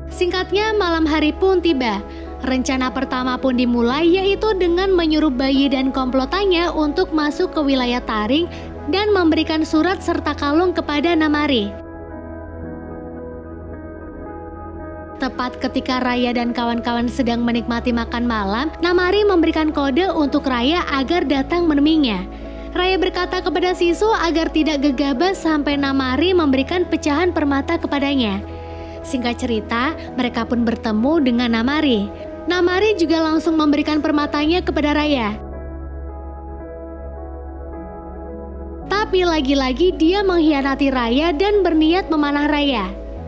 Singkatnya, malam hari pun tiba. Rencana pertama pun dimulai, yaitu dengan menyuruh bayi dan komplotannya untuk masuk ke wilayah Taring dan memberikan surat serta kalung kepada Namari. Tepat ketika Raya dan kawan-kawan sedang menikmati makan malam, Namari memberikan kode untuk Raya agar datang menemuinya. Raya berkata kepada Sisu agar tidak gegabah sampai Namari memberikan pecahan permata kepadanya. Singkat cerita, mereka pun bertemu dengan Namari. Namari juga langsung memberikan permatanya kepada Raya. Tapi lagi-lagi dia mengkhianati Raya dan berniat memanah Raya.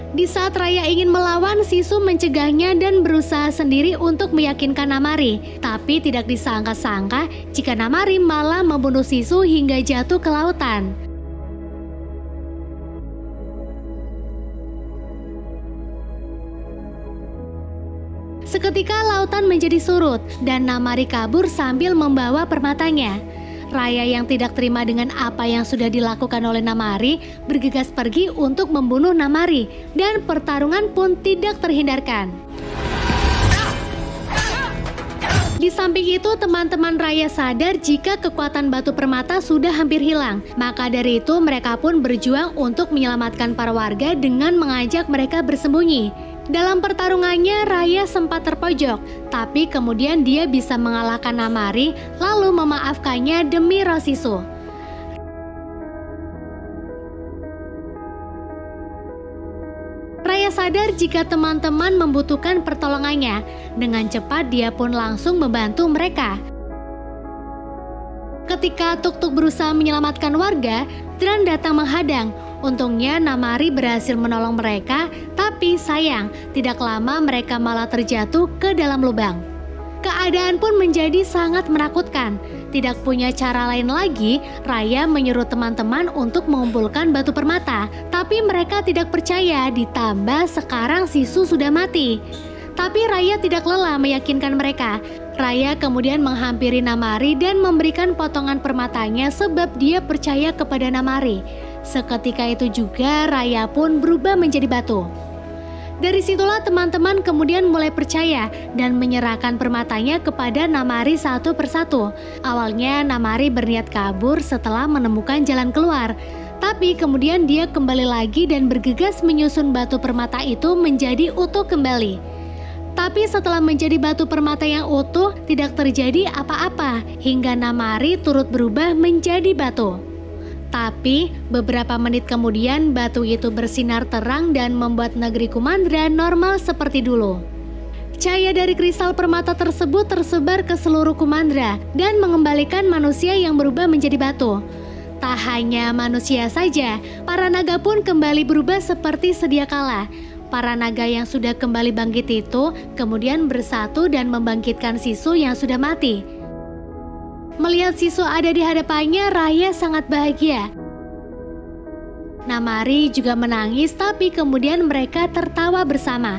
Di saat Raya ingin melawan, Sisu mencegahnya dan berusaha sendiri untuk meyakinkan Namari. Tapi tidak disangka-sangka jika Namari malah membunuh Sisu hingga jatuh ke lautan. Seketika lautan menjadi surut dan Namari kabur sambil membawa permatanya. Raya yang tidak terima dengan apa yang sudah dilakukan oleh Namari bergegas pergi untuk membunuh Namari dan pertarungan pun tidak terhindarkan. Di samping itu, teman-teman Raya sadar jika kekuatan batu permata sudah hampir hilang. Maka dari itu mereka pun berjuang untuk menyelamatkan para warga dengan mengajak mereka bersembunyi. Dalam pertarungannya, Raya sempat terpojok, tapi kemudian dia bisa mengalahkan Namari lalu memaafkannya demi Rosisu. Raya sadar jika teman-teman membutuhkan pertolongannya. Dengan cepat dia pun langsung membantu mereka. Ketika Tuk-Tuk berusaha menyelamatkan warga, Dedran datang menghadang. Untungnya Namari berhasil menolong mereka, tapi sayang tidak lama mereka malah terjatuh ke dalam lubang. Keadaan pun menjadi sangat menakutkan. Tidak punya cara lain lagi, Raya menyuruh teman-teman untuk mengumpulkan batu permata. Tapi mereka tidak percaya, ditambah sekarang Sisu sudah mati. Tapi Raya tidak lelah meyakinkan mereka. Raya kemudian menghampiri Namari dan memberikan potongan permatanya sebab dia percaya kepada Namari. Seketika itu juga Raya pun berubah menjadi batu. Dari situlah teman-teman kemudian mulai percaya dan menyerahkan permatanya kepada Namari satu persatu. Awalnya Namari berniat kabur setelah menemukan jalan keluar. Tapi kemudian dia kembali lagi dan bergegas menyusun batu permata itu menjadi utuh kembali. Tapi setelah menjadi batu permata yang utuh, tidak terjadi apa-apa hingga Namari turut berubah menjadi batu. Tapi, beberapa menit kemudian batu itu bersinar terang dan membuat negeri Kumandra normal seperti dulu. Cahaya dari kristal permata tersebut tersebar ke seluruh Kumandra dan mengembalikan manusia yang berubah menjadi batu. Tak hanya manusia saja, para naga pun kembali berubah seperti sedia kala. Para naga yang sudah kembali bangkit itu kemudian bersatu dan membangkitkan Sisu yang sudah mati. Melihat Sisu ada di hadapannya, Raya sangat bahagia. Namari juga menangis, tapi kemudian mereka tertawa bersama.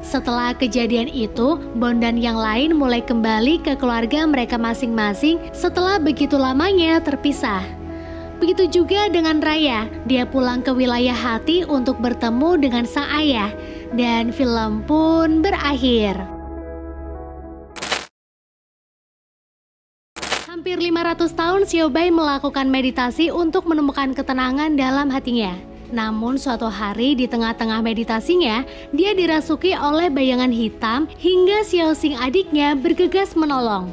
Setelah kejadian itu, Boun dan yang lain mulai kembali ke keluarga mereka masing-masing setelah begitu lamanya terpisah. Begitu juga dengan Raya, dia pulang ke wilayah hati untuk bertemu dengan sang ayah. Dan film pun berakhir. Hampir lima ratus tahun Xiao Bai melakukan meditasi untuk menemukan ketenangan dalam hatinya. Namun suatu hari di tengah-tengah meditasinya, dia dirasuki oleh bayangan hitam hingga Xiaoqing adiknya bergegas menolong.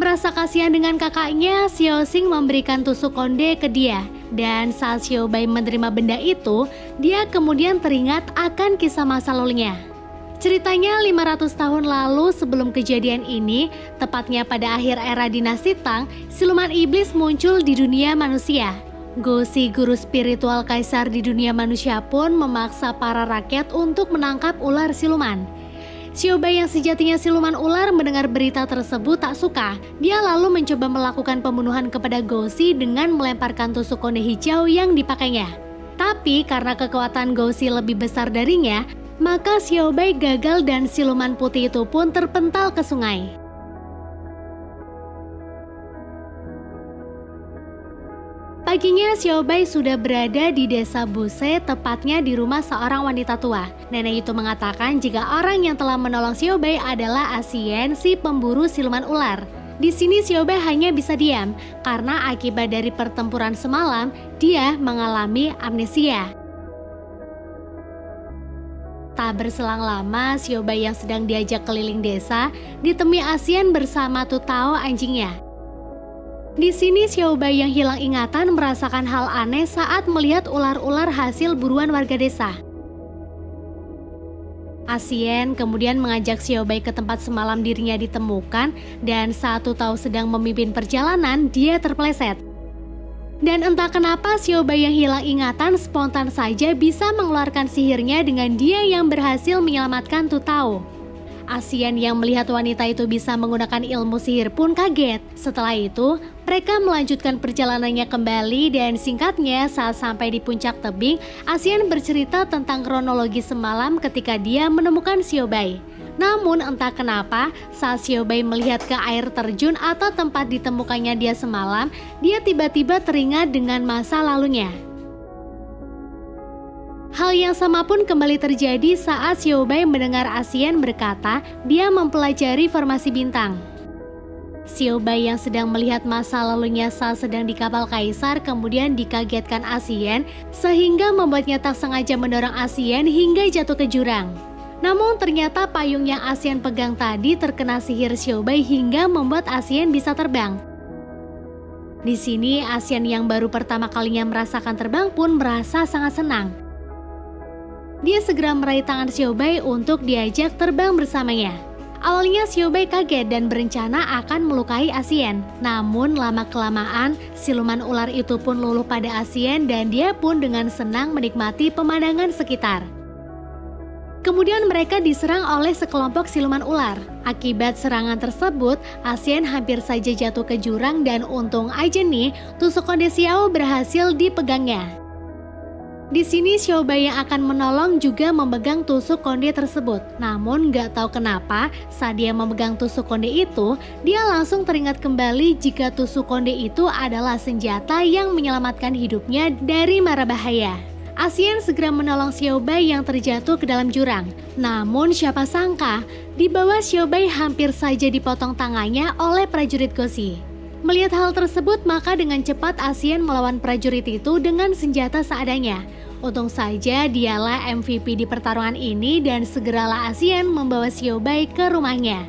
Merasa kasihan dengan kakaknya, Xiaoqing memberikan tusuk konde ke dia. Dan saat Xiao Bai menerima benda itu, dia kemudian teringat akan kisah masa lalunya. Ceritanya lima ratus tahun lalu sebelum kejadian ini, tepatnya pada akhir era dinasti Tang, siluman iblis muncul di dunia manusia. Guoshi, guru spiritual kaisar di dunia manusia pun memaksa para rakyat untuk menangkap ular siluman. Xiao Bai yang sejatinya siluman ular mendengar berita tersebut tak suka. Dia lalu mencoba melakukan pembunuhan kepada Guoshi dengan melemparkan tusuk konde hijau yang dipakainya. Tapi karena kekuatan Guoshi lebih besar darinya, maka Xiao Bai gagal dan siluman putih itu pun terpental ke sungai. Paginya Xiao Bai sudah berada di desa Buse, tepatnya di rumah seorang wanita tua. Nenek itu mengatakan jika orang yang telah menolong Xiao Bai adalah Asien, si pemburu siluman ular. Di sini Xiao Bai hanya bisa diam, karena akibat dari pertempuran semalam, dia mengalami amnesia. Tak berselang lama, Xiao Bai yang sedang diajak keliling desa, ditemui Asien bersama Tu Tao anjingnya. Di sini Xiao Bai yang hilang ingatan merasakan hal aneh saat melihat ular-ular hasil buruan warga desa. Asien kemudian mengajak Xiao Bai ke tempat semalam dirinya ditemukan, dan saat Tu Tao sedang memimpin perjalanan, dia terpeleset. Dan entah kenapa Xiao Bai yang hilang ingatan spontan saja bisa mengeluarkan sihirnya dengan dia yang berhasil menyelamatkan Tu Tao. Asien yang melihat wanita itu bisa menggunakan ilmu sihir pun kaget. Setelah itu, mereka melanjutkan perjalanannya kembali dan singkatnya saat sampai di puncak tebing, Asien bercerita tentang kronologi semalam ketika dia menemukan Xiao Bai. Namun entah kenapa, saat Xiao Bai melihat ke air terjun atau tempat ditemukannya dia semalam, dia tiba-tiba teringat dengan masa lalunya. Hal yang sama pun kembali terjadi saat Xiao Bai mendengar Asien berkata dia mempelajari formasi bintang. Xiao Bai yang sedang melihat masa lalunya saat sedang di kapal kaisar kemudian dikagetkan Asien sehingga membuatnya tak sengaja mendorong Asien hingga jatuh ke jurang. Namun ternyata payung yang Asien pegang tadi terkena sihir Xiao Bai hingga membuat Asien bisa terbang. Di sini Asien yang baru pertama kalinya merasakan terbang pun merasa sangat senang. Dia segera meraih tangan Xiao Bai untuk diajak terbang bersamanya. Awalnya Xiao Bai kaget dan berencana akan melukai Asien. Namun lama-kelamaan siluman ular itu pun luluh pada Asien dan dia pun dengan senang menikmati pemandangan sekitar. Kemudian mereka diserang oleh sekelompok siluman ular. Akibat serangan tersebut, Asien hampir saja jatuh ke jurang dan untung aja nih tusuk konde Xiao berhasil dipegangnya. Di sini Xiao Bai yang akan menolong juga memegang tusuk konde tersebut. Namun gak tahu kenapa saat dia memegang tusuk konde itu, dia langsung teringat kembali jika tusuk konde itu adalah senjata yang menyelamatkan hidupnya dari mara bahaya. Asien segera menolong Xiao Bai yang terjatuh ke dalam jurang. Namun siapa sangka, di bawah Xiao Bai hampir saja dipotong tangannya oleh prajurit Guoshi. Melihat hal tersebut, maka dengan cepat Asien melawan prajurit itu dengan senjata seadanya. Untung saja dialah M V P di pertarungan ini dan segeralah Asien membawa Xiao Bai ke rumahnya.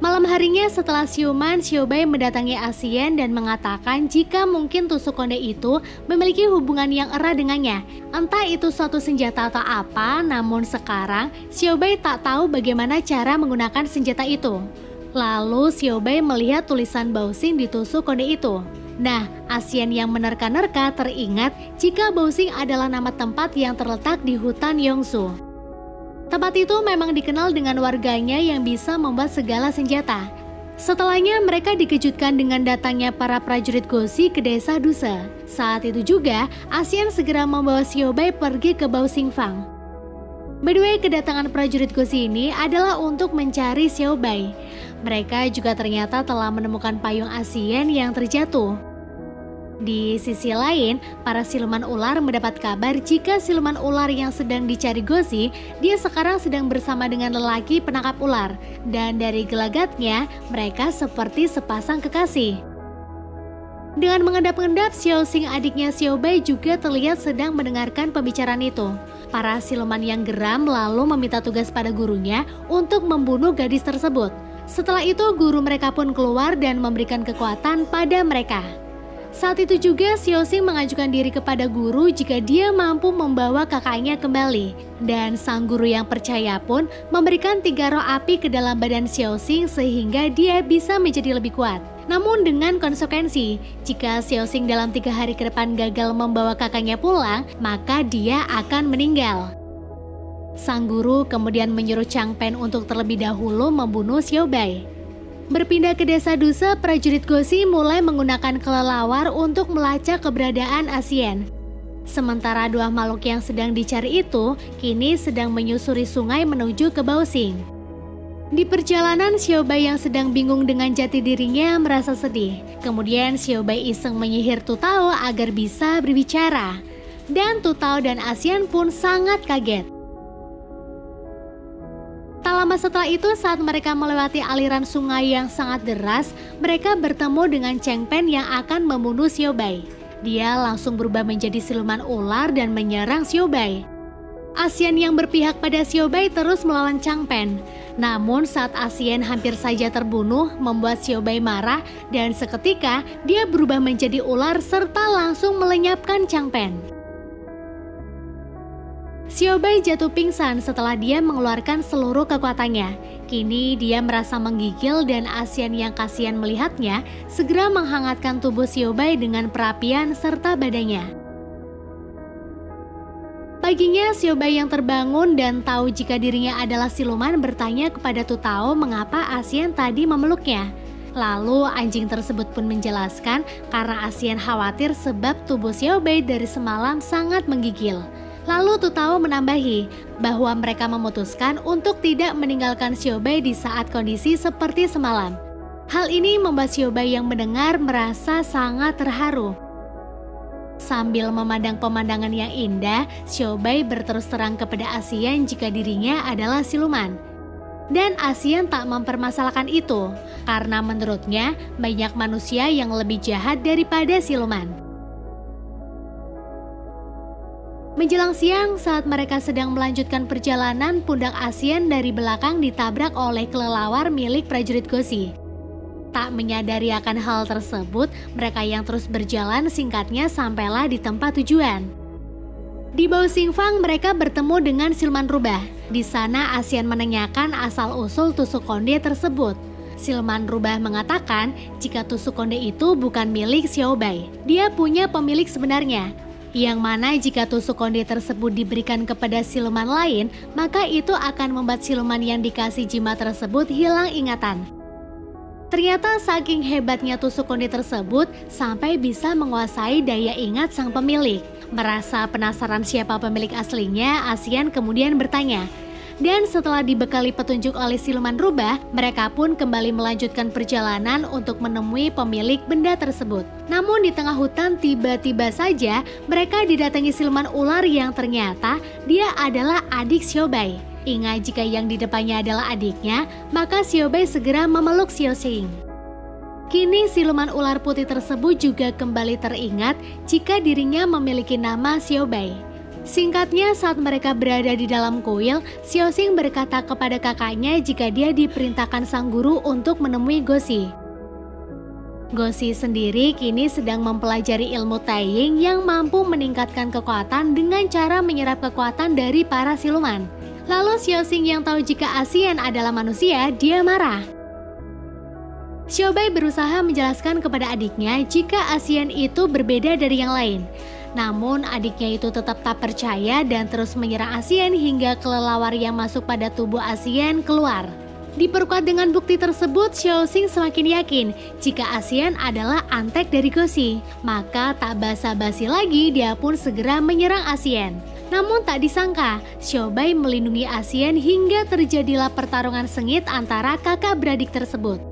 Malam harinya setelah siuman, Xiao Bai mendatangi Asien dan mengatakan jika mungkin tusuk konde itu memiliki hubungan yang erat dengannya. Entah itu suatu senjata atau apa, namun sekarang Xiao Bai tak tahu bagaimana cara menggunakan senjata itu. Lalu Xiao Bai melihat tulisan Baoxing di tusuk konde itu. Nah, Asien yang menerka-nerka teringat jika Baoxing adalah nama tempat yang terletak di hutan Yongsu. Tempat itu memang dikenal dengan warganya yang bisa membuat segala senjata. Setelahnya mereka dikejutkan dengan datangnya para prajurit Guoshi ke desa Dusa. Saat itu juga, Asien segera membawa Xiao Bai pergi ke Baoxingfang. By the way, kedatangan prajurit Guoshi ini adalah untuk mencari Xiao Bai. Mereka juga ternyata telah menemukan payung Asien yang terjatuh. Di sisi lain, para siluman ular mendapat kabar jika siluman ular yang sedang dicari Guoshi, dia sekarang sedang bersama dengan lelaki penangkap ular. Dan dari gelagatnya, mereka seperti sepasang kekasih. Dengan mengendap-endap, Xiaoqing adiknya Xiao Bai juga terlihat sedang mendengarkan pembicaraan itu. Para siluman yang geram lalu meminta tugas pada gurunya untuk membunuh gadis tersebut. Setelah itu guru mereka pun keluar dan memberikan kekuatan pada mereka. Saat itu juga Xiaoqing mengajukan diri kepada guru jika dia mampu membawa kakaknya kembali. Dan sang guru yang percaya pun memberikan tiga roh api ke dalam badan Xiaoqing sehingga dia bisa menjadi lebih kuat. Namun dengan konsekuensi, jika Xiaoqing dalam tiga hari ke depan gagal membawa kakaknya pulang, maka dia akan meninggal. Sang guru kemudian menyuruh Changpeng untuk terlebih dahulu membunuh Xiao Bai. Berpindah ke desa Dusa, prajurit Guoshi mulai menggunakan kelelawar untuk melacak keberadaan Asien. Sementara dua makhluk yang sedang dicari itu kini sedang menyusuri sungai menuju ke Baoxing. Di perjalanan, Xiao Bai yang sedang bingung dengan jati dirinya merasa sedih. Kemudian Xiao Bai iseng menyihir Tu Tao agar bisa berbicara. Dan Tu Tao dan Asien pun sangat kaget. Tak lama setelah itu, saat mereka melewati aliran sungai yang sangat deras, mereka bertemu dengan Changpeng yang akan membunuh Xiao Bai. Dia langsung berubah menjadi siluman ular dan menyerang Xiao Bai. Asien yang berpihak pada Xiao Bai terus melawan Changpeng. Namun saat Asien hampir saja terbunuh, membuat Xiao Bai marah dan seketika dia berubah menjadi ular serta langsung melenyapkan Changpeng. Xiao Bai jatuh pingsan setelah dia mengeluarkan seluruh kekuatannya. Kini dia merasa menggigil dan Asien yang kasihan melihatnya segera menghangatkan tubuh Xiao Bai dengan perapian serta badannya. Paginya, Xiao Bai yang terbangun dan tahu jika dirinya adalah siluman bertanya kepada Tu Tao mengapa Asien tadi memeluknya. Lalu anjing tersebut pun menjelaskan karena Asien khawatir sebab tubuh Xiao Bai dari semalam sangat menggigil. Lalu Tu Tao menambahi bahwa mereka memutuskan untuk tidak meninggalkan Xiao Bai di saat kondisi seperti semalam. Hal ini membuat Xiao Bai yang mendengar merasa sangat terharu. Sambil memandang pemandangan yang indah, Xiao Bai berterus terang kepada Asien jika dirinya adalah siluman. Dan Asien tak mempermasalahkan itu, karena menurutnya banyak manusia yang lebih jahat daripada siluman. Menjelang siang, saat mereka sedang melanjutkan perjalanan, pundak Asien dari belakang ditabrak oleh kelelawar milik prajurit Guoshi. Tak menyadari akan hal tersebut, mereka yang terus berjalan singkatnya sampailah di tempat tujuan. Di Baoxingfang mereka bertemu dengan siluman rubah. Di sana Asien menanyakan asal-usul tusuk konde tersebut. Siluman rubah mengatakan jika tusuk konde itu bukan milik Xiao Bai. Dia punya pemilik sebenarnya. Yang mana jika tusuk konde tersebut diberikan kepada siluman lain, maka itu akan membuat siluman yang dikasih jimat tersebut hilang ingatan. Ternyata saking hebatnya tusuk konde tersebut sampai bisa menguasai daya ingat sang pemilik. Merasa penasaran siapa pemilik aslinya, Asien kemudian bertanya. Dan setelah dibekali petunjuk oleh siluman rubah, mereka pun kembali melanjutkan perjalanan untuk menemui pemilik benda tersebut. Namun di tengah hutan tiba-tiba saja mereka didatangi siluman ular yang ternyata dia adalah adik Xiao Bai. Ingat jika yang di depannya adalah adiknya, maka Xiao Bai segera memeluk Xiaoqing. Kini siluman ular putih tersebut juga kembali teringat jika dirinya memiliki nama Xiao Bai. Singkatnya, saat mereka berada di dalam kuil, Xiaoqing berkata kepada kakaknya jika dia diperintahkan sang guru untuk menemui Guoshi. Guoshi sendiri kini sedang mempelajari ilmu Taiying yang mampu meningkatkan kekuatan dengan cara menyerap kekuatan dari para siluman. Lalu Xiaoqing yang tahu jika Asien adalah manusia, dia marah. Xiao Bai berusaha menjelaskan kepada adiknya jika Asien itu berbeda dari yang lain. Namun adiknya itu tetap tak percaya dan terus menyerang Asien hingga kelelawar yang masuk pada tubuh Asien keluar. Diperkuat dengan bukti tersebut, Xiaoqing semakin yakin jika Asien adalah antek dari Guoshi. Maka tak basa-basi lagi, dia pun segera menyerang Asien. Namun tak disangka, Xiao Bai melindungi Asien hingga terjadilah pertarungan sengit antara kakak beradik tersebut.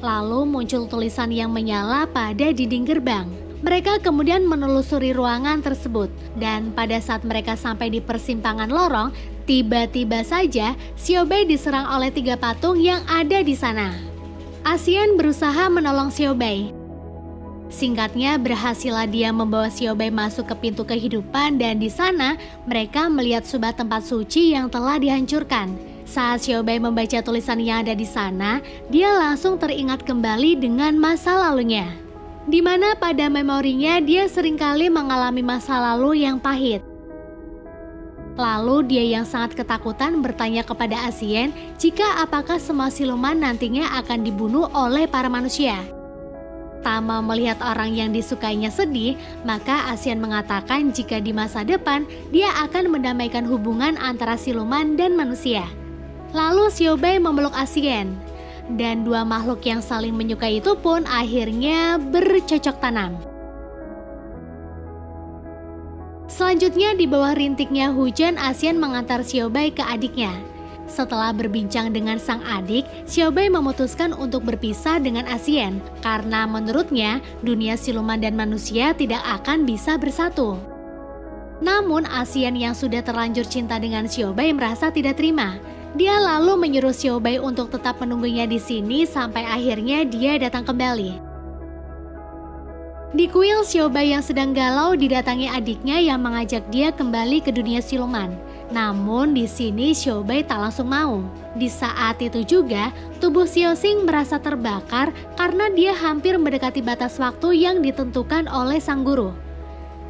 Lalu muncul tulisan yang menyala pada dinding gerbang. Mereka kemudian menelusuri ruangan tersebut. Dan pada saat mereka sampai di persimpangan lorong, tiba-tiba saja Xiao Bai diserang oleh tiga patung yang ada di sana. Asien berusaha menolong Xiao Bai. Singkatnya, berhasillah dia membawa Xiao Bai masuk ke pintu kehidupan dan di sana mereka melihat sebuah tempat suci yang telah dihancurkan. Saat Xiao Bai membaca tulisan yang ada di sana, dia langsung teringat kembali dengan masa lalunya. Di mana pada memorinya dia seringkali mengalami masa lalu yang pahit. Lalu dia yang sangat ketakutan bertanya kepada Asien jika apakah semua siluman nantinya akan dibunuh oleh para manusia. pertama melihat orang yang disukainya sedih, maka Asien mengatakan jika di masa depan dia akan mendamaikan hubungan antara siluman dan manusia. Lalu Xiaobai memeluk Asien, dan dua makhluk yang saling menyukai itu pun akhirnya bercocok tanam. Selanjutnya di bawah rintiknya hujan, Asien mengantar Xiaobai ke adiknya. Setelah berbincang dengan sang adik, Xiaobai memutuskan untuk berpisah dengan Asien karena menurutnya dunia siluman dan manusia tidak akan bisa bersatu. Namun Asien yang sudah terlanjur cinta dengan Xiaobai merasa tidak terima. Dia lalu menyuruh Xiaobai untuk tetap menunggunya di sini sampai akhirnya dia datang kembali. Di kuil, Xiaobai yang sedang galau didatangi adiknya yang mengajak dia kembali ke dunia siluman. Namun di sini Xiaobai tak langsung mau. Di saat itu juga tubuh Xiaoqing merasa terbakar karena dia hampir mendekati batas waktu yang ditentukan oleh sang guru.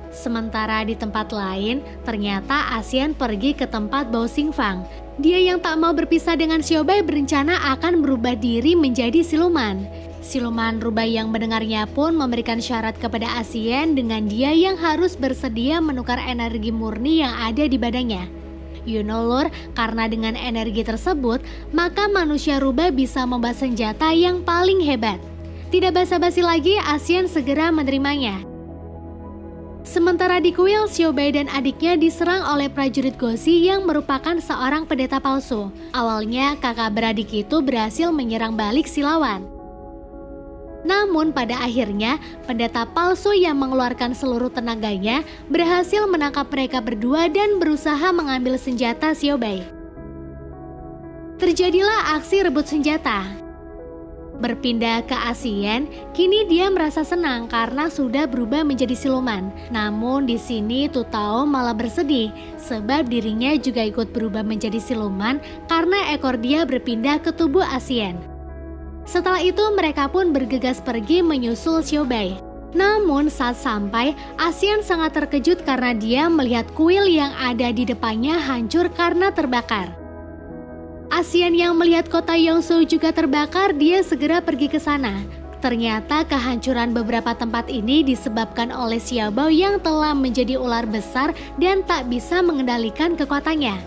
Sementara di tempat lain, ternyata Asien pergi ke tempat Baoxingfang. Dia yang tak mau berpisah dengan Xiaobai berencana akan berubah diri menjadi siluman. Siluman Rubai yang mendengarnya pun memberikan syarat kepada Asien dengan dia yang harus bersedia menukar energi murni yang ada di badannya. You know lor, karena dengan energi tersebut, maka manusia Rubai bisa membawa senjata yang paling hebat. Tidak basa-basi lagi, Asien segera menerimanya. Sementara di kuil, Xiaobai dan adiknya diserang oleh prajurit Guoshi yang merupakan seorang pendeta palsu. Awalnya kakak beradik itu berhasil menyerang balik si lawan. Namun pada akhirnya, pendeta palsu yang mengeluarkan seluruh tenaganya berhasil menangkap mereka berdua dan berusaha mengambil senjata Xiaobai. Terjadilah aksi rebut senjata. Berpindah ke Asien, kini dia merasa senang karena sudah berubah menjadi siluman. Namun di sini Tu Tao malah bersedih sebab dirinya juga ikut berubah menjadi siluman karena ekor dia berpindah ke tubuh Asien. Setelah itu mereka pun bergegas pergi menyusul Xiaobai. Namun saat sampai, Asien sangat terkejut karena dia melihat kuil yang ada di depannya hancur karena terbakar. Asien yang melihat kota Yongsu juga terbakar, dia segera pergi ke sana. Ternyata kehancuran beberapa tempat ini disebabkan oleh Xiaobai yang telah menjadi ular besar dan tak bisa mengendalikan kekuatannya.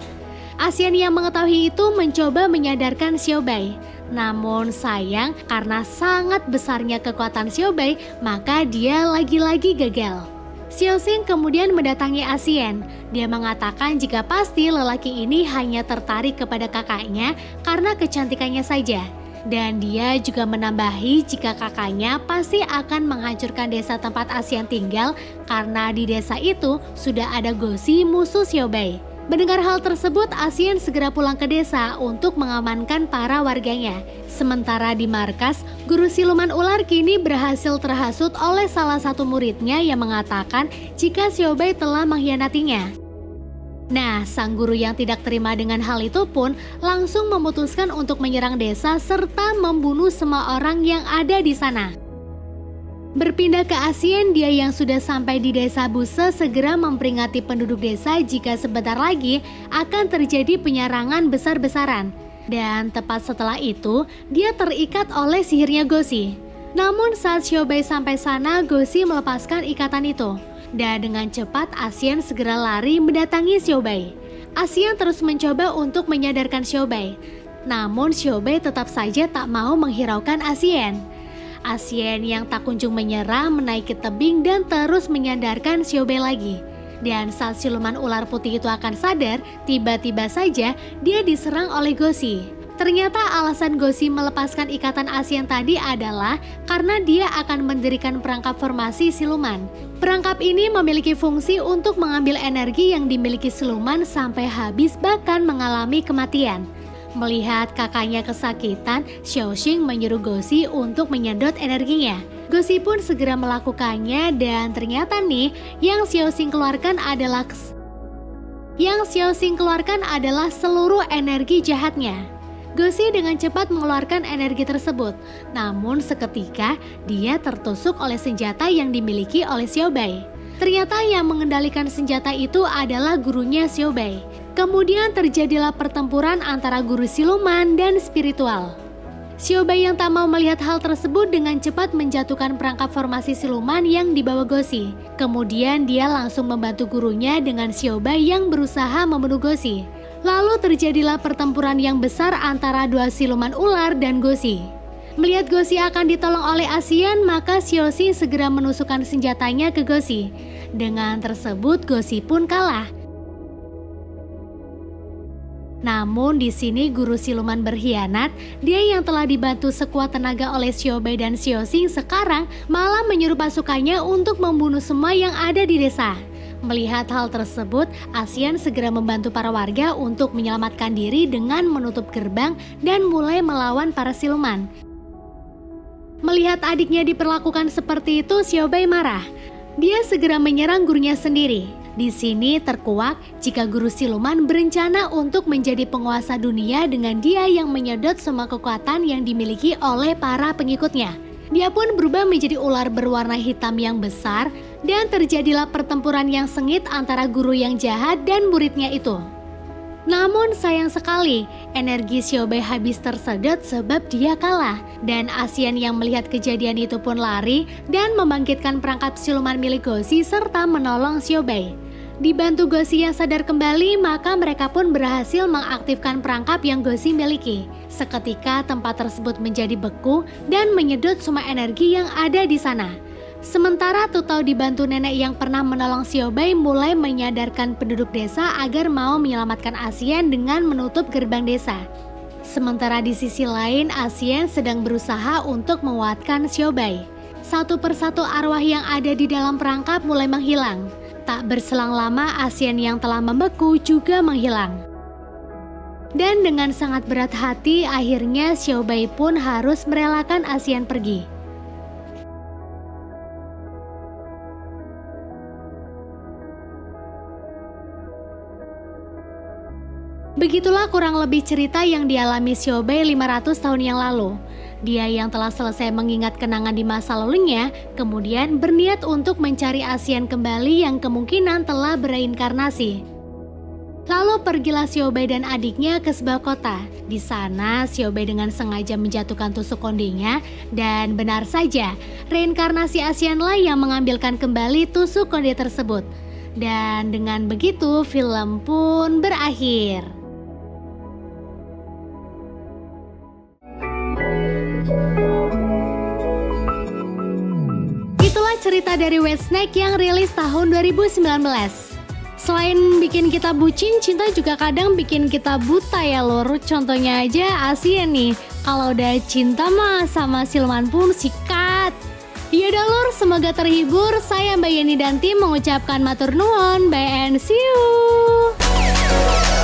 Asien yang mengetahui itu mencoba menyadarkan Xiaobai. Namun sayang, karena sangat besarnya kekuatan Xiaobai, maka dia lagi-lagi gagal. Xiaoqing kemudian mendatangi Asien. Dia mengatakan jika pasti lelaki ini hanya tertarik kepada kakaknya karena kecantikannya saja. Dan dia juga menambahi jika kakaknya pasti akan menghancurkan desa tempat Asien tinggal karena di desa itu sudah ada Guoshi musuh Xiaobai. Mendengar hal tersebut, Asien segera pulang ke desa untuk mengamankan para warganya. Sementara di markas, guru siluman ular kini berhasil terhasut oleh salah satu muridnya yang mengatakan jika Xiaobai telah mengkhianatinya. Nah, sang guru yang tidak terima dengan hal itu pun langsung memutuskan untuk menyerang desa serta membunuh semua orang yang ada di sana. Berpindah ke Asien, dia yang sudah sampai di desa Busa segera memperingati penduduk desa jika sebentar lagi akan terjadi penyerangan besar-besaran. Dan tepat setelah itu, dia terikat oleh sihirnya Guoshi. Namun saat Xiaobai sampai sana, Guoshi melepaskan ikatan itu. Dan dengan cepat Asien segera lari mendatangi Xiaobai. Asien terus mencoba untuk menyadarkan Xiaobai. Namun Xiaobai tetap saja tak mau menghiraukan Asien. Asien yang tak kunjung menyerah menaiki tebing dan terus menyandarkan Xiaobai lagi. Dan saat siluman ular putih itu akan sadar, tiba-tiba saja dia diserang oleh Guoshi. Ternyata alasan Guoshi melepaskan ikatan Asien tadi adalah karena dia akan mendirikan perangkap formasi siluman. Perangkap ini memiliki fungsi untuk mengambil energi yang dimiliki siluman sampai habis bahkan mengalami kematian. Melihat kakaknya kesakitan, Xiaoqing menyuruh Guoshi untuk menyedot energinya. Guoshi pun segera melakukannya dan ternyata nih yang Xiaoqing keluarkan adalah yang Xiaoqing keluarkan adalah seluruh energi jahatnya. Guoshi dengan cepat mengeluarkan energi tersebut. Namun seketika dia tertusuk oleh senjata yang dimiliki oleh Xiaobai. Ternyata yang mengendalikan senjata itu adalah gurunya Xiaobai. Kemudian terjadilah pertempuran antara guru siluman dan spiritual. Xiao Bai yang tak mau melihat hal tersebut dengan cepat menjatuhkan perangkap formasi siluman yang dibawa Guoshi. Kemudian dia langsung membantu gurunya dengan Xiao Bai yang berusaha membunuh Guoshi. Lalu terjadilah pertempuran yang besar antara dua siluman ular dan Guoshi. Melihat Guoshi akan ditolong oleh Asien, maka Xiaoqing segera menusukkan senjatanya ke Guoshi. Dengan tersebut Guoshi pun kalah. Namun di sini guru siluman berkhianat, dia yang telah dibantu sekuat tenaga oleh Xiao Bai dan Xiaoqing sekarang malah menyuruh pasukannya untuk membunuh semua yang ada di desa. Melihat hal tersebut, Asien segera membantu para warga untuk menyelamatkan diri dengan menutup gerbang dan mulai melawan para siluman. Melihat adiknya diperlakukan seperti itu, Xiao Bai marah. Dia segera menyerang gurunya sendiri. Di sini terkuak jika guru siluman berencana untuk menjadi penguasa dunia dengan dia yang menyedot semua kekuatan yang dimiliki oleh para pengikutnya. Dia pun berubah menjadi ular berwarna hitam yang besar dan terjadilah pertempuran yang sengit antara guru yang jahat dan muridnya itu. Namun sayang sekali, energi Xiao Bai habis tersedot sebab dia kalah. Dan Asien yang melihat kejadian itu pun lari dan membangkitkan perangkap siluman milik Guoshi serta menolong Xiao Bai. Dibantu Guoshi yang sadar kembali, maka mereka pun berhasil mengaktifkan perangkap yang Guoshi miliki. Seketika tempat tersebut menjadi beku dan menyedot semua energi yang ada di sana. Sementara Tu Tao dibantu nenek yang pernah menolong Xiao Bai mulai menyadarkan penduduk desa agar mau menyelamatkan Asien dengan menutup gerbang desa. Sementara di sisi lain Asien sedang berusaha untuk menguatkan Xiao Bai. Satu persatu arwah yang ada di dalam perangkap mulai menghilang. Tak berselang lama Asien yang telah membeku juga menghilang. Dan dengan sangat berat hati akhirnya Xiao Bai pun harus merelakan Asien pergi. Begitulah kurang lebih cerita yang dialami Xiao Bai lima ratus tahun yang lalu. Dia yang telah selesai mengingat kenangan di masa lalunya, kemudian berniat untuk mencari Asien kembali yang kemungkinan telah bereinkarnasi. Lalu pergilah Xiao Bai dan adiknya ke sebuah kota. Di sana Xiao Bai dengan sengaja menjatuhkan tusuk kondenya dan benar saja reinkarnasi Asienlah yang mengambilkan kembali tusuk konde tersebut. Dan dengan begitu film pun berakhir. Cerita dari Wet Snake yang rilis tahun dua ribu sembilan belas. Selain bikin kita bucin, cinta juga kadang bikin kita buta ya lor. Contohnya aja Asien nih, kalau udah cinta mah sama siluman pun sikat. Yaudah lor, semoga terhibur. Saya Mbak Yeni dan tim mengucapkan matur nuwun. Bye and see you.